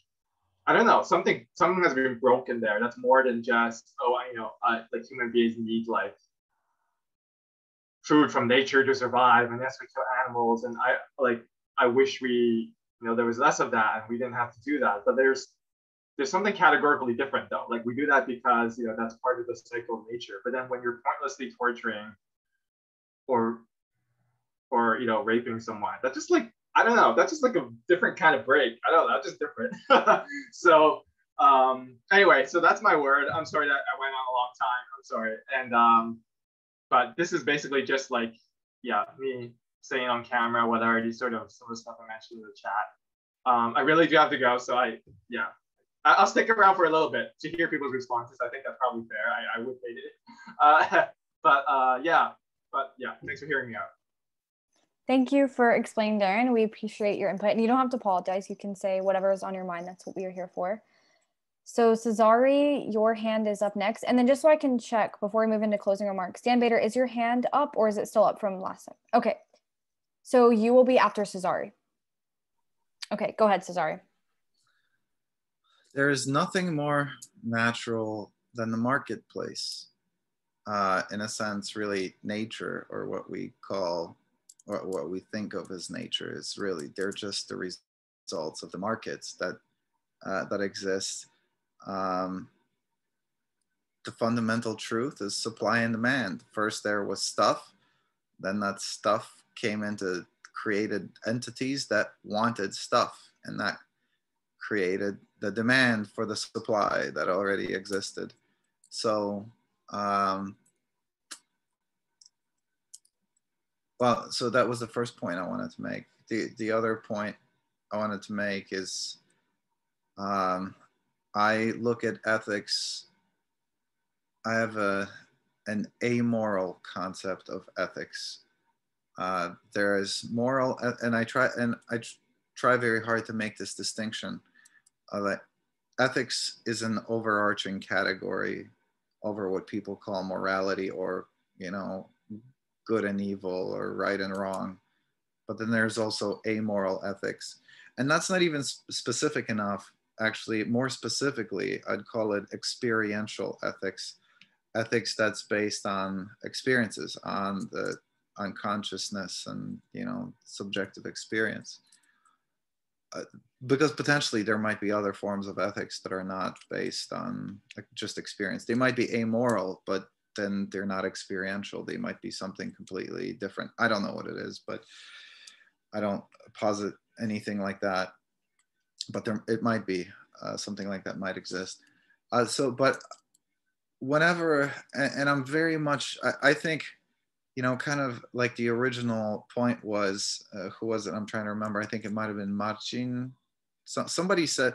I don't know, something, something has been broken there. That's more than just, oh, I, you know, uh, like human beings need like food from nature to survive, and yes, we kill animals. And I like, I wish we, you know, there was less of that and we didn't have to do that. But there's, there's something categorically different though. Like we do that because, you know, that's part of the cycle of nature. But then when you're pointlessly torturing or, or, you know, raping someone, that's just like, I don't know, that's just like a different kind of break. I don't know, that's just different. So um, anyway, so that's my word. I'm sorry that I went on a long time, I'm sorry. And, um, but this is basically just like, yeah, me saying on camera what I already sort of, some of the stuff I mentioned in the chat. Um, I really do have to go, so I, yeah. I, I'll stick around for a little bit to hear people's responses. I think that's probably fair, I, I would hate it. Uh, but uh, yeah, but yeah, thanks for hearing me out. Thank you for explaining, Darren. We appreciate your input. And you don't have to apologize. You can say whatever is on your mind. That's what we are here for. So Cezary, your hand is up next. And then just so I can check before we move into closing remarks, Dan Bader, is your hand up or is it still up from last time? Okay. So you will be after Cezary. Okay, go ahead, Cezary. There is nothing more natural than the marketplace. Uh, in a sense, really nature, or what we call what we think of as nature, is really, they're just the results of the markets that, uh, that exist. Um, the fundamental truth is supply and demand. First there was stuff, then that stuff came into created entities that wanted stuff, and that created the demand for the supply that already existed. So, um, Well, so that was the first point I wanted to make. The, the other point I wanted to make is um, I look at ethics, I have a, an amoral concept of ethics. Uh, there is moral, and I try, and I try very hard to make this distinction. Uh, that ethics is an overarching category over what people call morality, or, you know, good and evil, or right and wrong. But then there's also amoral ethics. And that's not even sp specific enough. Actually, more specifically, I'd call it experiential ethics. Ethics that's based on experiences, on the on consciousness and, you know, subjective experience. Uh, because potentially there might be other forms of ethics that are not based on just experience. They might be amoral, but then they're not experiential. They might be something completely different. I don't know what it is, but I don't posit anything like that. But there, it might be uh, something like that might exist. Uh, so, but whenever, and, and I'm very much, I, I think, you know, kind of like the original point was, uh, who was it? I'm trying to remember. I think it might have been Marcin. So, somebody said,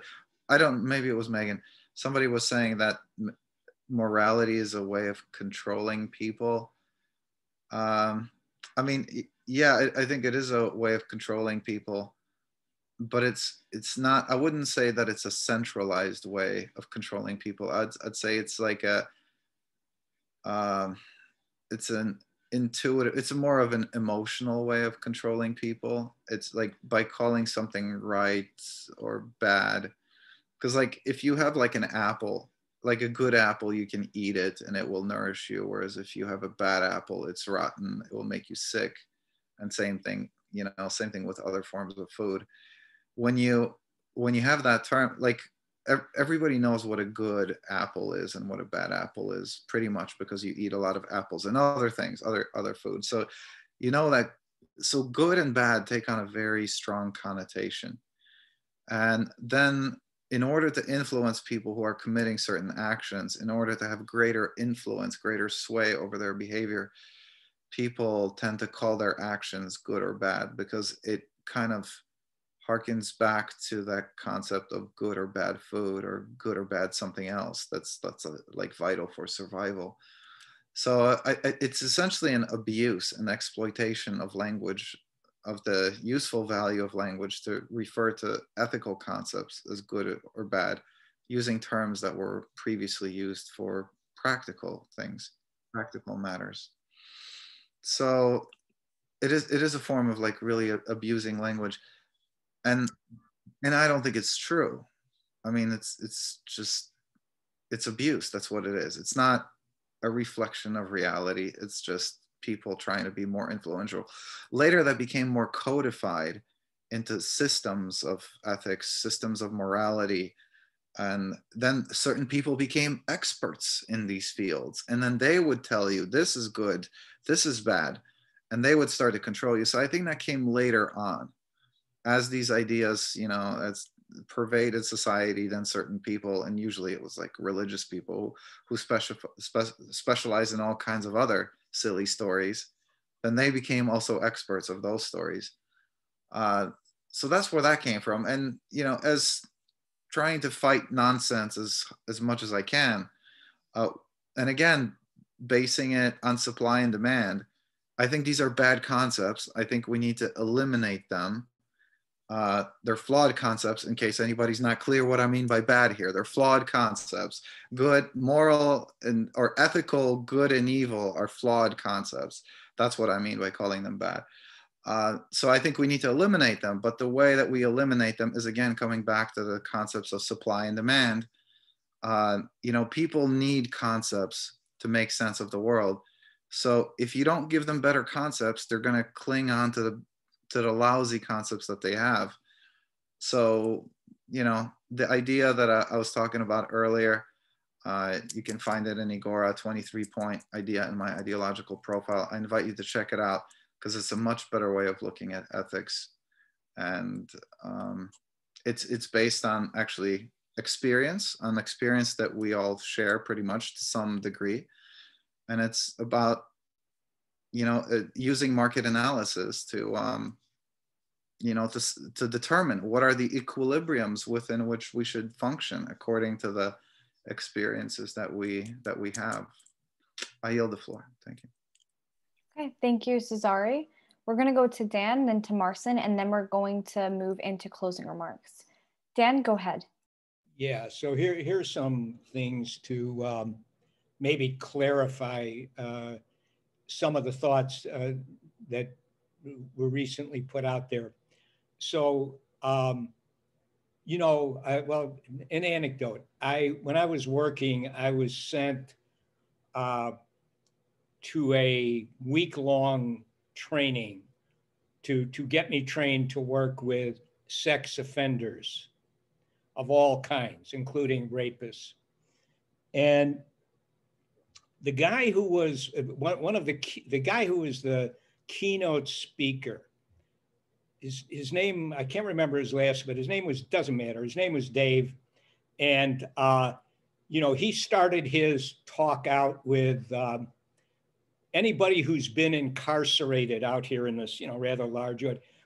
I don't, maybe it was Megan. Somebody was saying that morality is a way of controlling people. Um, I mean, yeah, I, I think it is a way of controlling people, but it's it's not, I wouldn't say that it's a centralized way of controlling people. I'd, I'd say it's like a, um, it's an intuitive, it's more of an emotional way of controlling people. It's like by calling something right or bad. Because like if you have like an apple, like a good apple, you can eat it and it will nourish you. Whereas if you have a bad apple, it's rotten, it will make you sick. And same thing, you know, same thing with other forms of food. When you, when you have that term, like everybody knows what a good apple is and what a bad apple is pretty much, because you eat a lot of apples and other things, other, other foods. So, you know, that, so good and bad take on a very strong connotation. And then in order to influence people who are committing certain actions, in order to have greater influence, greater sway over their behavior, people tend to call their actions good or bad, because it kind of harkens back to that concept of good or bad food or good or bad something else that's that's a, like vital for survival. So I, I, it's essentially an abuse, an exploitation of language, of the useful value of language to refer to ethical concepts as good or bad, using terms that were previously used for practical things, practical matters. So it is, it is a form of like really abusing language. And and I don't think it's true. I mean, it's it's just, it's abuse. That's what it is. It's not a reflection of reality. It's just people trying to be more influential. Later, that became more codified into systems of ethics, systems of morality. And then certain people became experts in these fields. And then they would tell you, this is good, this is bad. And they would start to control you. So I think that came later on. As these ideas, you know, as pervaded society, then certain people, and usually it was like religious people who special, spe- specialize in all kinds of other silly stories, then they became also experts of those stories. Uh, so that's where that came from. And, you know, as trying to fight nonsense as, as much as I can, uh, and again, basing it on supply and demand, I think these are bad concepts. I think we need to eliminate them. Uh, they're flawed concepts, in case anybody's not clear what I mean by bad here. They're flawed concepts. Good, moral, and or ethical good and evil are flawed concepts. That's what I mean by calling them bad. Uh, so I think we need to eliminate them. But the way that we eliminate them is, again, coming back to the concepts of supply and demand. Uh, you know, people need concepts to make sense of the world. So if you don't give them better concepts, they're going to cling on to the to the lousy concepts that they have. So, you know, the idea that I, I was talking about earlier, uh, you can find it in Agora, twenty-three point idea in my ideological profile. I invite you to check it out, because it's a much better way of looking at ethics. And um, it's, it's based on actually experience, on experience that we all share pretty much to some degree. And it's about, you know, uh, using market analysis to, um, you know, to, to determine what are the equilibriums within which we should function according to the experiences that we, that we have. I yield the floor. Thank you. Okay, thank you, Cezary. We're going to go to Dan, then to Marcin, and then we're going to move into closing remarks. Dan, go ahead. Yeah, so here, here's some things to um, maybe clarify uh, some of the thoughts uh, that were recently put out there. So, um, you know, I, well, an anecdote. I, when I was working, I was sent uh, to a week-long training to, to get me trained to work with sex offenders of all kinds, including rapists. And the guy who was one of the key, the guy who was the keynote speaker, his, his name, I can't remember his last, but his name was, doesn't matter. His name was Dave. And, uh, you know, he started his talk out with um, anybody who's been incarcerated out here in this, you know, rather large,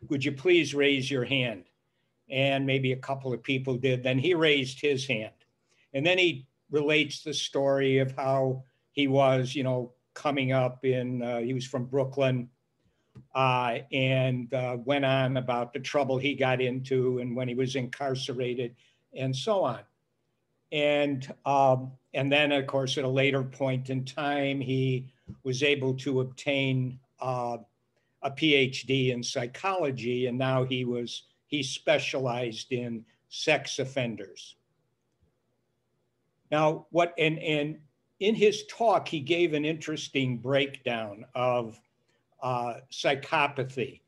would you please raise your hand? And maybe a couple of people did. Then he raised his hand. And then he relates the story of how he was, you know, coming up in, uh, he was from Brooklyn uh, and uh, went on about the trouble he got into and when he was incarcerated and so on. And, um, and then, of course, at a later point in time, he was able to obtain uh, a PhD in psychology, and now he was he specialized in sex offenders. Now, what and and in his talk, he gave an interesting breakdown of uh, psychopathy.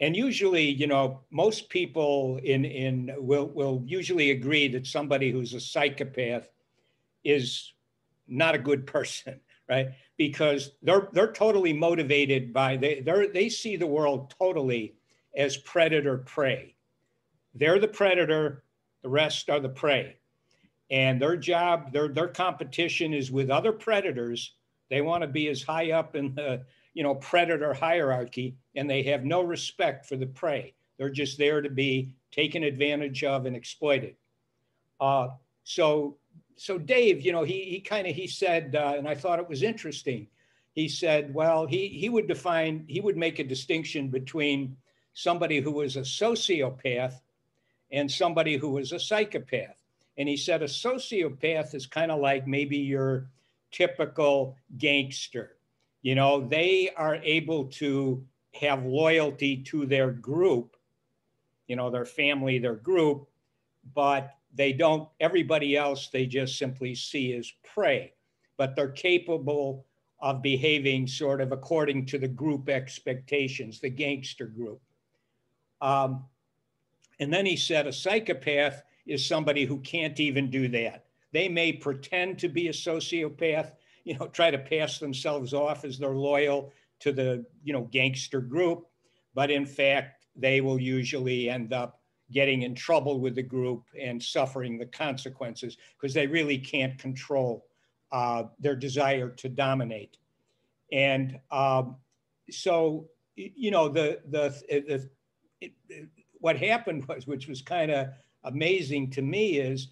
And usually, you know, most people in, in will, will usually agree that somebody who's a psychopath is not a good person, right? Because they're, they're totally motivated by, they, they're, they see the world totally as predator prey. They're the predator, the rest are the prey. And their job, their, their competition is with other predators. They want to be as high up in the, you know, predator hierarchy, and they have no respect for the prey. They're just there to be taken advantage of and exploited. Uh, so, so Dave, you know, he, he kind of, he said, uh, and I thought it was interesting. He said, well, he, he would define, he would make a distinction between somebody who was a sociopath and somebody who was a psychopath. And he said, a sociopath is kind of like maybe your typical gangster. You know, they are able to have loyalty to their group, you know, their family, their group, but they don't, everybody else they just simply see as prey, but they're capable of behaving sort of according to the group expectations, the gangster group. Um, and then he said a psychopath is somebody who can't even do that. They may pretend to be a sociopath, you know, try to pass themselves off as they're loyal to the, you know, gangster group, but in fact, they will usually end up getting in trouble with the group and suffering the consequences because they really can't control uh, their desire to dominate. And um, so, you know, the, the, the it, it, what happened was, which was kind of amazing to me is,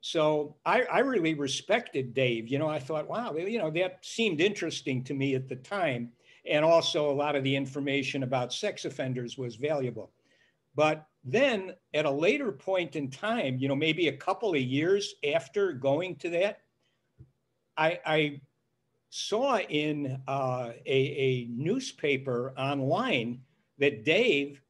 so I, I really respected Dave. You know, I thought, wow, you know, that seemed interesting to me at the time. And also a lot of the information about sex offenders was valuable. But then at a later point in time, you know, maybe a couple of years after going to that, I, I saw in uh, a, a newspaper online that Dave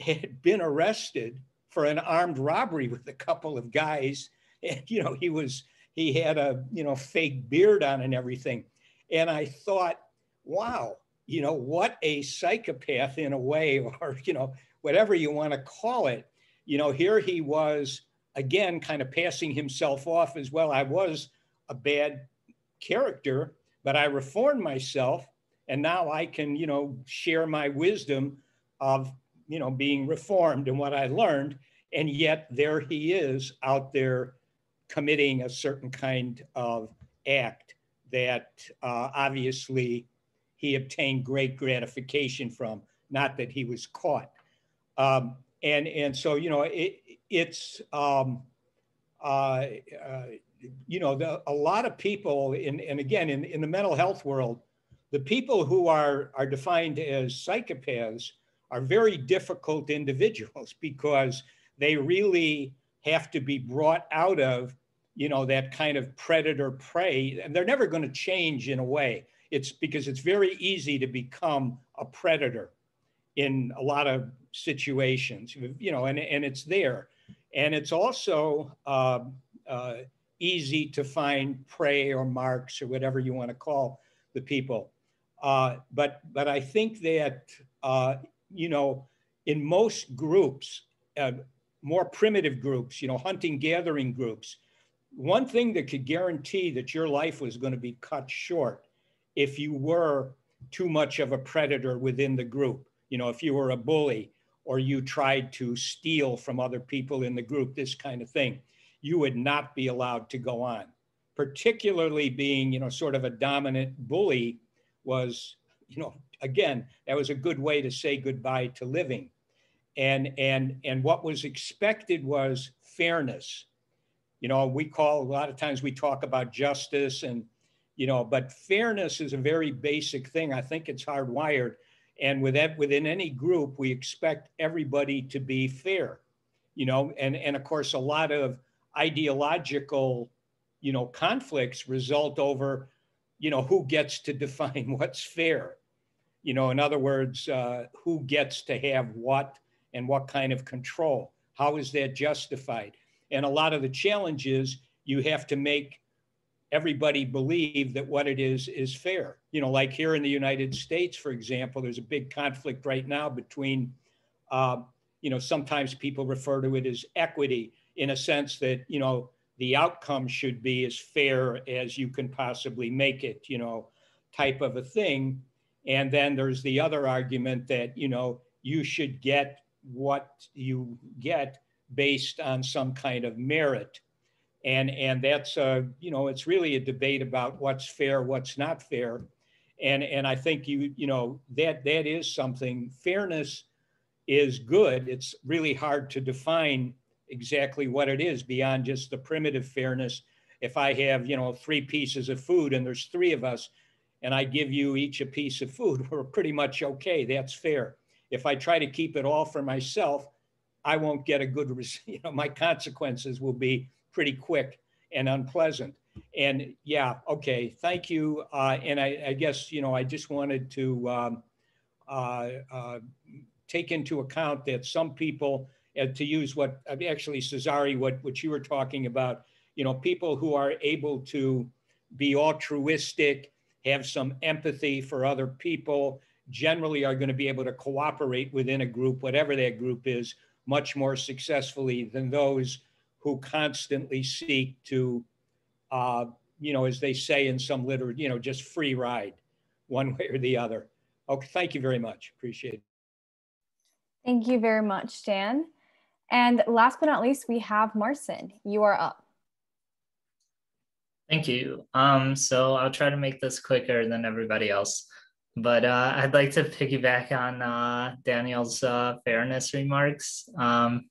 had been arrested for an armed robbery with a couple of guys. And, you know, he was, he had a, you know, fake beard on and everything. And I thought, wow, you know, what a psychopath in a way, or, you know, whatever you want to call it. You know, here he was, again, kind of passing himself off as, well, I was a bad character, but I reformed myself. And now I can, you know, share my wisdom of, you know, being reformed and what I learned. And yet there he is out there committing a certain kind of act that uh, obviously he obtained great gratification from, not that he was caught. Um, and, and so, you know, it, it's, um, uh, uh, you know, the, a lot of people, in, and again, in, in the mental health world, the people who are, are defined as psychopaths are very difficult individuals because they really have to be brought out of, you know, that kind of predator prey. And they're never going to change in a way. It's because it's very easy to become a predator in a lot of situations, you know, and, and it's there. And it's also uh, uh, easy to find prey or marks or whatever you want to call the people. Uh, but, but I think that, uh, you know, in most groups, uh, more primitive groups, you know, hunting, gathering groups, one thing that could guarantee that your life was going to be cut short if you were too much of a predator within the group. You know, if you were a bully or you tried to steal from other people in the group, this kind of thing, you would not be allowed to go on. Particularly being, you know, sort of a dominant bully was, you know, again, that was a good way to say goodbye to living. And, and, and what was expected was fairness. You know, we call, a lot of times we talk about justice and, you know, but fairness is a very basic thing. I think it's hardwired. And with that, within any group, we expect everybody to be fair, you know, and, and of course, a lot of ideological, you know, conflicts result over, you know, who gets to define what's fair? You know, in other words, uh, who gets to have what and what kind of control? How is that justified? And a lot of the challenge is you have to make everybody believe that what it is is fair. You know, like here in the United States, for example, there's a big conflict right now between, uh, you know, sometimes people refer to it as equity in a sense that, you know, the outcome should be as fair as you can possibly make it, you know, type of a thing. And then there's the other argument that, you know, you should get what you get based on some kind of merit. And, and that's, a, you know, it's really a debate about what's fair, what's not fair. And, and I think, you, you know, that, that is something. Fairness is good. It's really hard to define exactly what it is beyond just the primitive fairness. If I have, you know, three pieces of food and there's three of us, and I give you each a piece of food, we're pretty much okay, that's fair. If I try to keep it all for myself, I won't get a good, you know, my consequences will be pretty quick and unpleasant. And yeah, okay, thank you. Uh, and I, I guess, you know, I just wanted to um, uh, uh, take into account that some people, uh, to use what, actually Cezary, what, what you were talking about, you know, people who are able to be altruistic, have some empathy for other people, generally are going to be able to cooperate within a group, whatever that group is, much more successfully than those who constantly seek to, uh, you know, as they say in some literature, you know, just free ride one way or the other. Okay, thank you very much. Appreciate it. Thank you very much, Dan. And last but not least, we have Marcin. You are up. Thank you. Um, so I'll try to make this quicker than everybody else. But uh, I'd like to piggyback on uh, Daniel's uh, fairness remarks. Um,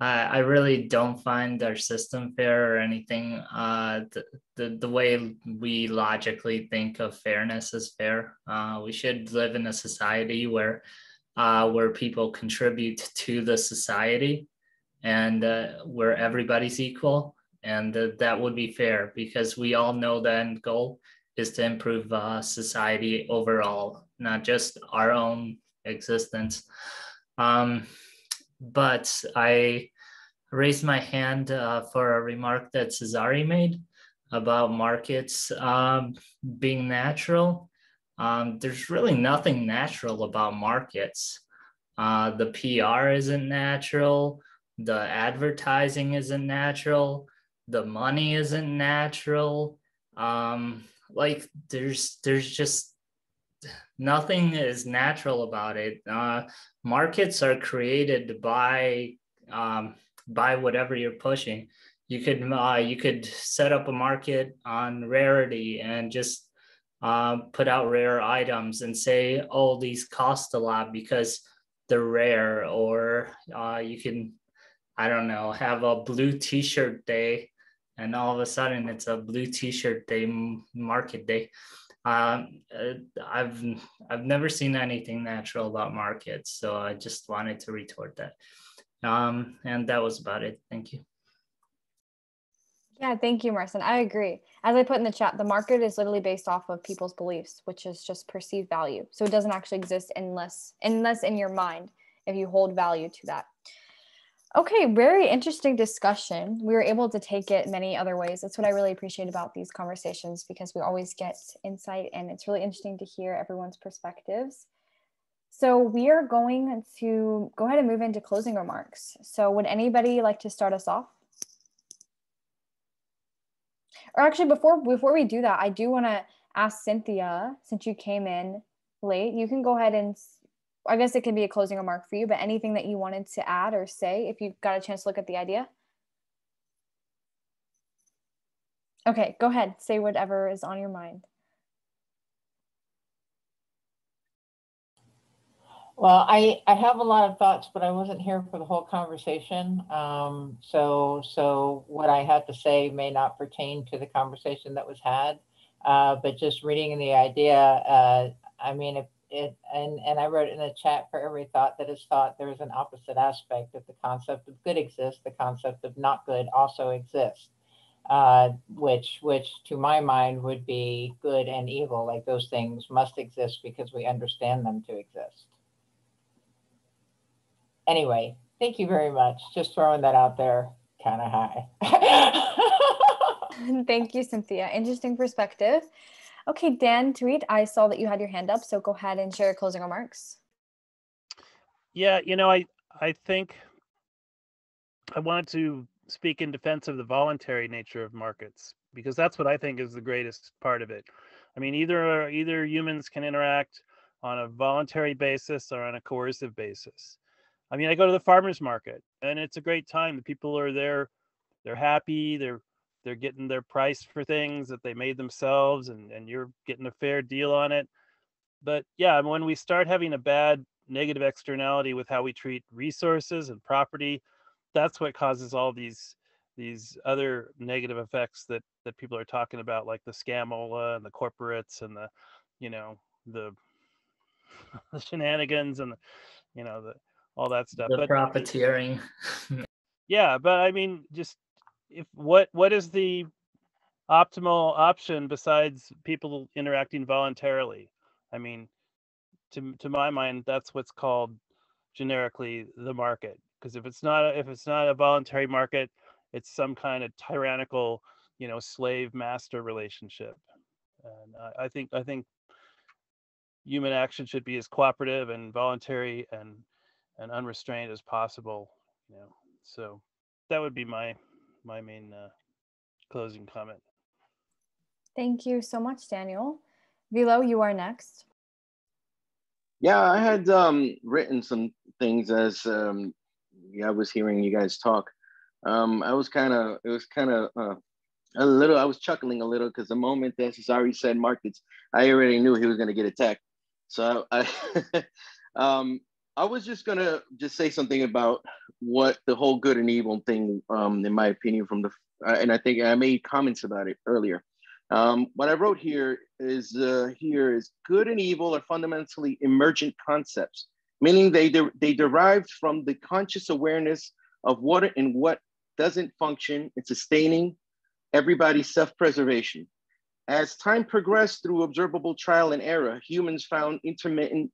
I, I really don't find our system fair or anything. Uh, the, the, the way we logically think of fairness is fair. Uh, we should live in a society where, uh, where people contribute to the society and uh, where everybody's equal. And uh, that would be fair because we all know the end goal is to improve uh, society overall, not just our own existence. Um, but I raised my hand uh, for a remark that Cezary made about markets um, being natural. Um, there's really nothing natural about markets. Uh, the P R isn't natural. The advertising isn't natural. The money isn't natural. Um, like there's there's just nothing is natural about it. Uh, markets are created by um, by whatever you're pushing. You could uh, you could set up a market on rarity and just uh, put out rare items and say, oh, these cost a lot because they're rare. Or uh, you can, I don't know, have a blue t-shirt day. And all of a sudden, it's a blue T-shirt day, market day. Um, I've I've never seen anything natural about markets, so I just wanted to retort that. Um, and that was about it. Thank you. Yeah, thank you, Marcin. I agree. As I put in the chat, the market is literally based off of people's beliefs, which is just perceived value. So it doesn't actually exist unless unless in your mind, if you hold value to that. Okay, very interesting discussion. We were able to take it many other ways. That's what I really appreciate about these conversations because we always get insight and it's really interesting to hear everyone's perspectives. So we are going to go ahead and move into closing remarks. So would anybody like to start us off? Or actually before, before we do that, I do wanna ask Cynthia, since you came in late, you can go ahead and I guess it can be a closing remark for you, but anything that you wanted to add or say if you've got a chance to look at the idea? Okay, go ahead, say whatever is on your mind. Well, I, I have a lot of thoughts, but I wasn't here for the whole conversation. Um, so, so what I had to say may not pertain to the conversation that was had, uh, but just reading the idea, uh, I mean, if It, and, and I wrote in the chat, for every thought that is thought, there is an opposite aspect. If the concept of good exists, the concept of not good also exists. uh, which, which to my mind would be good and evil. Like those things must exist because we understand them to exist. Anyway, thank you very much. Just throwing that out there kind of high. Thank you, Cynthia. Interesting perspective. Okay, Dan Tweed, I saw that you had your hand up, so go ahead and share your closing remarks. Yeah, you know, I, I think I wanted to speak in defense of the voluntary nature of markets, because that's what I think is the greatest part of it. I mean, either either humans can interact on a voluntary basis or on a coercive basis. I mean, I go to the farmer's market and it's a great time. The people are there, they're happy, they're they're getting their price for things that they made themselves, and, and you're getting a fair deal on it. But yeah, when we start having a bad negative externality with how we treat resources and property, that's what causes all these these other negative effects that that people are talking about, like the scamola and the corporates and the, you know, the, the shenanigans and the, you know, the all that stuff. The but, profiteering. Yeah, but I mean, just if what what is the optimal option besides people interacting voluntarily? I mean, to to my mind, that's what's called generically the market. Because if it's not if it's not a voluntary market, it's some kind of tyrannical, you know, slave master relationship. And I, I think I think human action should be as cooperative and voluntary and and unrestrained as possible, you know. So that would be my my main uh, closing comment. Thank you so much, Daniel. Vielo, you are next. Yeah, I had um, written some things as um, I was hearing you guys talk. Um, I was kind of, it was kind of uh, a little, I was chuckling a little because the moment that Cezary said markets, I already knew he was going to get attacked. So I, I um, I was just gonna just say something about what the whole good and evil thing, um, in my opinion, from the, uh, and I think I made comments about it earlier. Um, what I wrote here is, uh, here is good and evil are fundamentally emergent concepts, meaning they, de they derived from the conscious awareness of what and what doesn't function in sustaining everybody's self-preservation. As time progressed through observable trial and error, humans found intermittent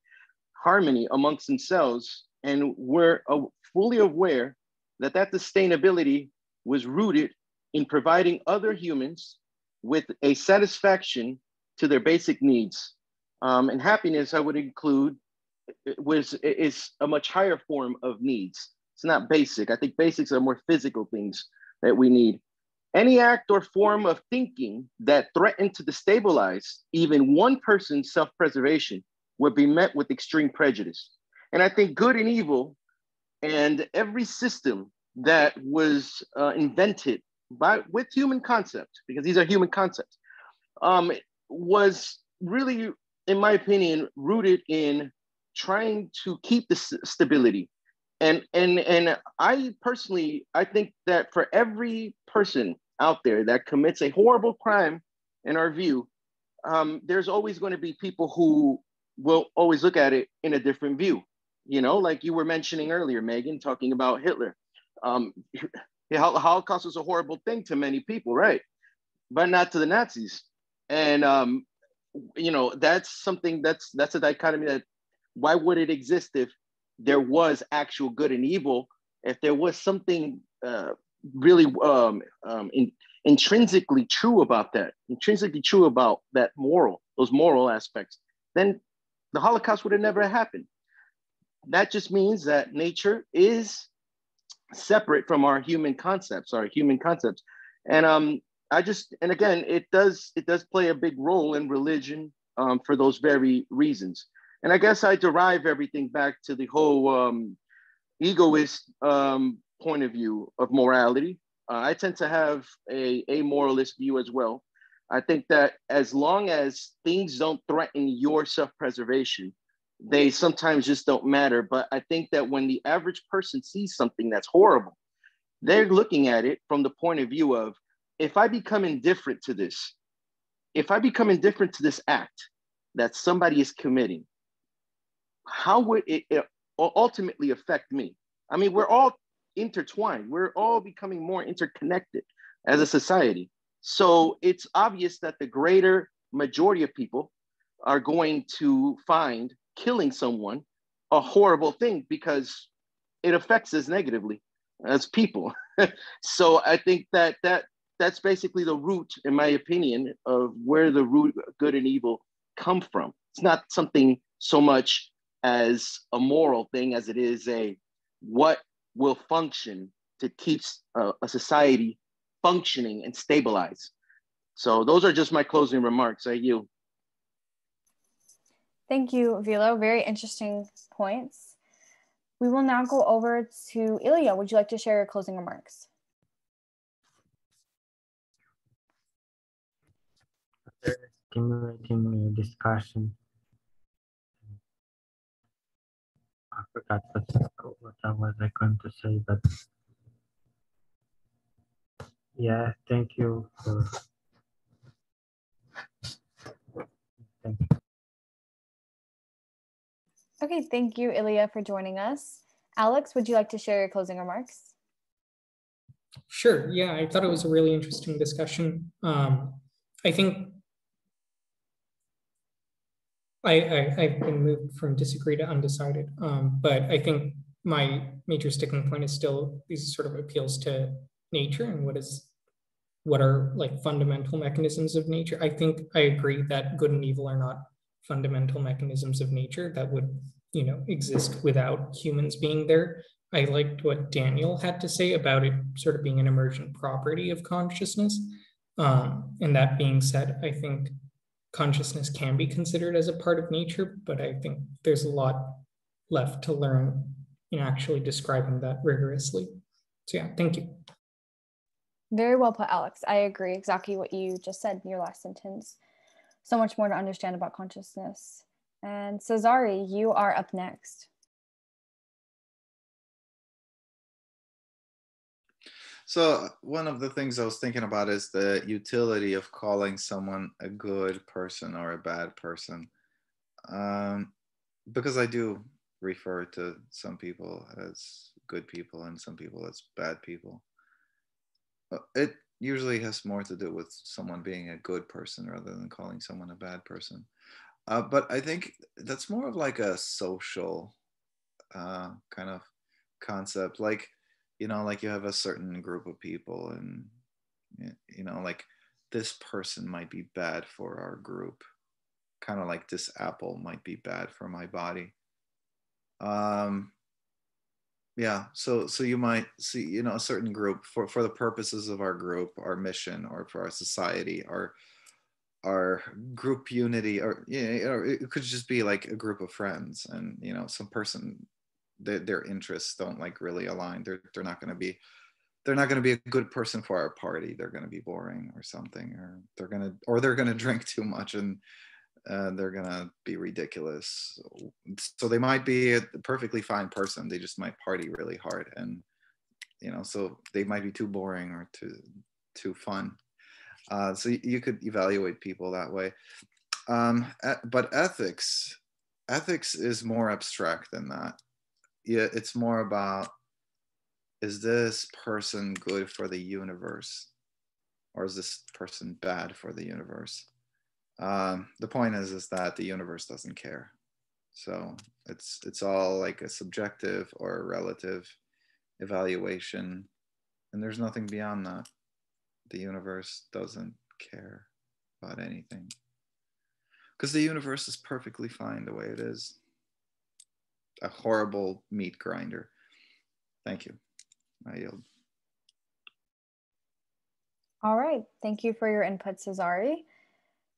harmony amongst themselves and were uh, fully aware that that sustainability was rooted in providing other humans with a satisfaction to their basic needs. Um, and happiness, I would include, was, is a much higher form of needs. It's not basic. I think basics are more physical things that we need. Any act or form of thinking that threatened to destabilize even one person's self-preservation would be met with extreme prejudice. And I think good and evil and every system that was uh, invented by, with human concepts, because these are human concepts, um, was really, in my opinion, rooted in trying to keep the stability. And, and, and I personally, I think that for every person out there that commits a horrible crime, in our view, um, there's always going to be people who we'll always look at it in a different view, you know, like you were mentioning earlier, Megan, talking about Hitler. Um, the Holocaust was a horrible thing to many people, right? But not to the Nazis. And, um, you know, that's something that's, that's a dichotomy that why would it exist if there was actual good and evil, if there was something uh, really um, um, in, intrinsically true about that, intrinsically true about that moral, those moral aspects, then the Holocaust would have never happened. That just means that nature is separate from our human concepts, our human concepts. And um, I just, and again, it does, it does play a big role in religion um, for those very reasons. And I guess I derive everything back to the whole um, egoist um, point of view of morality. Uh, I tend to have a amoralist view as well. I think that as long as things don't threaten your self-preservation, they sometimes just don't matter. But I think that when the average person sees something that's horrible, they're looking at it from the point of view of, if I become indifferent to this, if I become indifferent to this act that somebody is committing, how would it, it ultimately affect me? I mean, we're all intertwined. We're all becoming more interconnected. as a society. So it's obvious that the greater majority of people are going to find killing someone a horrible thing because it affects us negatively as people. So I think that that that's basically the root, in my opinion, of where the root good and evil come from. It's not something so much as a moral thing as it is a what will function to keep a, a society functioning and stabilized. So those are just my closing remarks. I yield. Thank you, Vielo. Very interesting points. We will now go over to Ilya. Would you like to share your closing remarks? Stimulating discussion. I forgot what, what I was going to say, but yeah, thank you. For, thank you. Okay, thank you, Ilya, for joining us. Alex, would you like to share your closing remarks? Sure, yeah, I thought it was a really interesting discussion. Um, I think I, I, I've been moved from disagree to undecided, um, but I think my major sticking point is still these sort of appeals to nature and what is, what are like fundamental mechanisms of nature. I think I agree that good and evil are not fundamental mechanisms of nature that would, you know, exist without humans being there. I liked what Daniel had to say about it sort of being an emergent property of consciousness. Um, and that being said, I think consciousness can be considered as a part of nature, but I think there's a lot left to learn in actually describing that rigorously. So yeah, thank you. Very well put, Alex. I agree exactly what you just said in your last sentence. So much more to understand about consciousness. And Cezary, you are up next. So one of the things I was thinking about is the utility of calling someone a good person or a bad person. Um, because I do refer to some people as good people and some people as bad people. It usually has more to do with someone being a good person rather than calling someone a bad person. Uh, but I think that's more of like a social uh, kind of concept. Like, you know, like you have a certain group of people and, you know, like this person might be bad for our group. Kind of like this apple might be bad for my body. Um, Yeah, so so you might see, you know, a certain group for, for the purposes of our group, our mission, or for our society, our our group unity, or you know, it could just be like a group of friends, and you know, some person their their interests don't like really align. They're they're not going to be they're not going to be a good person for our party. They're going to be boring or something, or they're gonna or they're gonna drink too much and. Uh, they're gonna be ridiculous. So they might be a perfectly fine person. They just might party really hard, and you know, so they might be too boring or too too fun. Uh, so you could evaluate people that way. Um, but ethics, ethics is more abstract than that. Yeah, it's more about, is this person good for the universe, or is this person bad for the universe? Um, the point is, is that the universe doesn't care. So it's, it's all like a subjective or a relative evaluation. And there's nothing beyond that. The universe doesn't care about anything. Because the universe is perfectly fine the way it is. A horrible meat grinder. Thank you. I yield. All right. Thank you for your input, Cezary.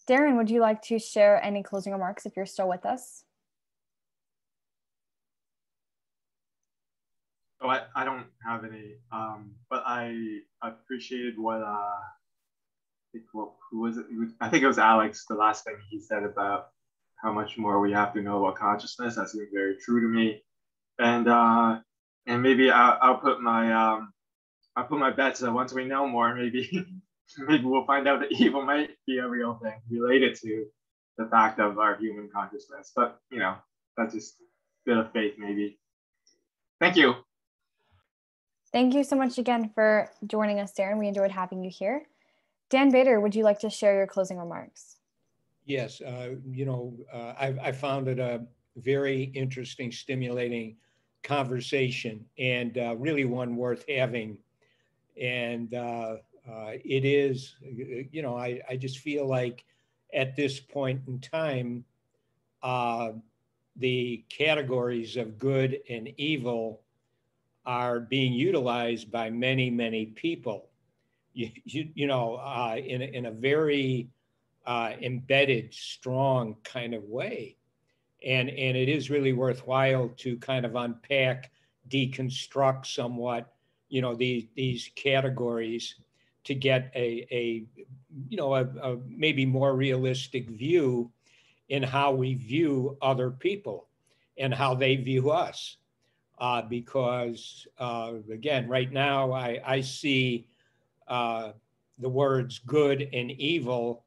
Darren, would you like to share any closing remarks if you're still with us? Oh, I, I don't have any, um, but I appreciated what, uh, I think what, who was it? I think it was Alex, the last thing he said about how much more we have to know about consciousness. That seemed very true to me. And, uh, and maybe I'll, I'll put my, um, I'll put my bets that once we know more, maybe, maybe we'll find out that evil might be a real thing related to the fact of our human consciousness. But, you know, that's just a bit of faith, maybe. Thank you. Thank you so much again for joining us, Darren. We enjoyed having you here. Dan Bader, would you like to share your closing remarks? Yes, uh, you know, uh, I've, I found it a very interesting, stimulating conversation, and uh, really one worth having. And uh, uh, it is, you know, I, I just feel like at this point in time, uh, the categories of good and evil are being utilized by many, many people, you, you, you know, uh, in, in a very uh, embedded, strong kind of way. And, and it is really worthwhile to kind of unpack, deconstruct somewhat, you know, these, these categories to get a, a you know, a, a maybe more realistic view in how we view other people and how they view us. Uh, because, uh, again, right now, I, I see uh, the words good and evil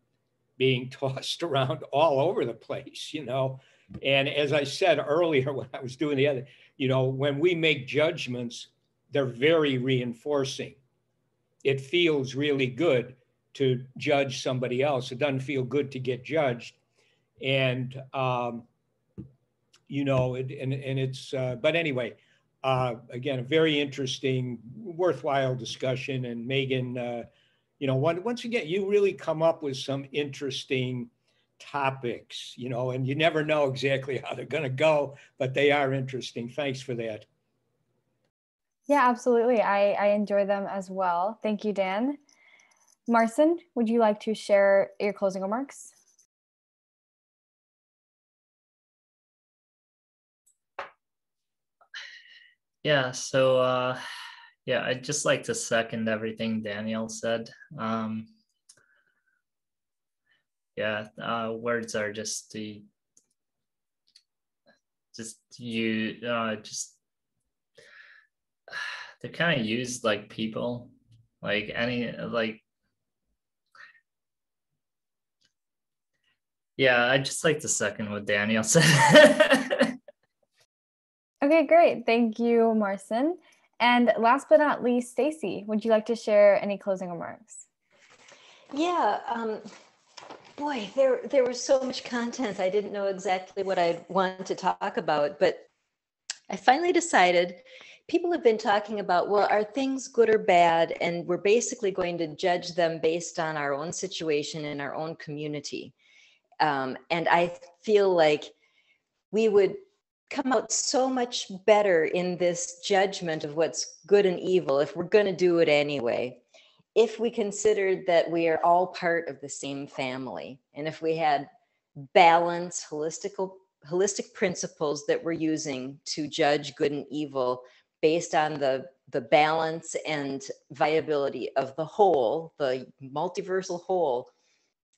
being tossed around all over the place, you know. And as I said earlier, when I was doing the other, you know, when we make judgments, they're very reinforcing. It feels really good to judge somebody else. It doesn't feel good to get judged. And, um, you know, it, and, and it's, uh, but anyway, uh, again, a very interesting, worthwhile discussion. And Megan, uh, you know, one, once again, you really come up with some interesting topics, you know, and you never know exactly how they're going to go, but they are interesting. Thanks for that. Yeah, absolutely. I, I enjoy them as well. Thank you, Dan. Marcin, would you like to share your closing remarks? Yeah, so uh, yeah, I'd just like to second everything Daniel said. Um, yeah, uh, words are just the, just you, uh, just, they're kind of used like people, like any, like, yeah, I'd just like to second what Daniel said. Okay, great. Thank you, Marcin. And last but not least, Stacy, would you like to share any closing remarks? Yeah, um, boy, there, there was so much content. I didn't know exactly what I wanted to talk about, but I finally decided people have been talking about, well, are things good or bad? And we're basically going to judge them based on our own situation in our own community. Um, and I feel like we would come out so much better in this judgment of what's good and evil if we're going to do it anyway, if we considered that we are all part of the same family, and if we had balance, holistical, holistic principles that we're using to judge good and evil based on the, the balance and viability of the whole, the multiversal whole,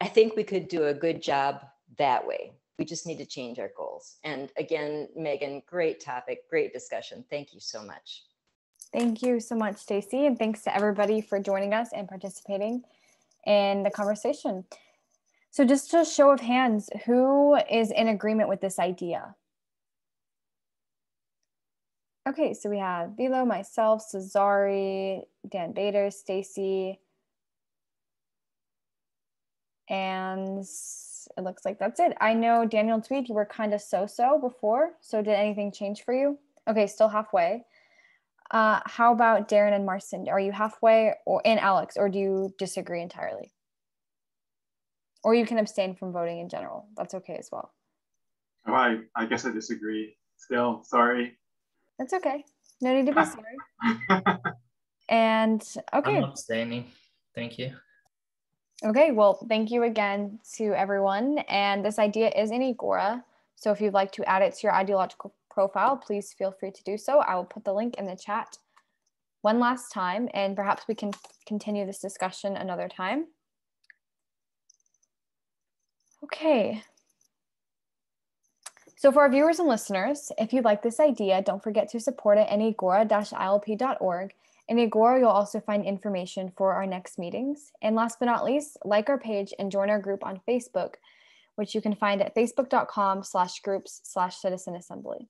I think we could do a good job that way. We just need to change our goals. And again, Megan, great topic, great discussion. Thank you so much. Thank you so much, Stacy. And thanks to everybody for joining us and participating in the conversation. So just a show of hands, who is in agreement with this idea? Okay, so we have Vielo, myself, Cezary, Dan Bader, Stacy, and it looks like that's it. I know, Daniel Tweed, you were kind of so-so before. So did anything change for you? Okay, still halfway. Uh, how about Darren and Marcin? Are you halfway, or and Alex, or do you disagree entirely? Or you can abstain from voting in general. That's okay as well. Oh, I, I guess I disagree still. Sorry. That's okay. No need to be sorry. And okay. I'm abstaining. Thank you. Okay, well, thank you again to everyone. And this idea is in Agora. So if you'd like to add it to your ideological profile, please feel free to do so. I will put the link in the chat one last time, and perhaps we can continue this discussion another time. Okay. So for our viewers and listeners, if you like this idea, don't forget to support it in agora dash I L P dot org. In Agora, you'll also find information for our next meetings. And last but not least, like our page and join our group on Facebook, which you can find at facebook dot com slash groups slash citizen assembly.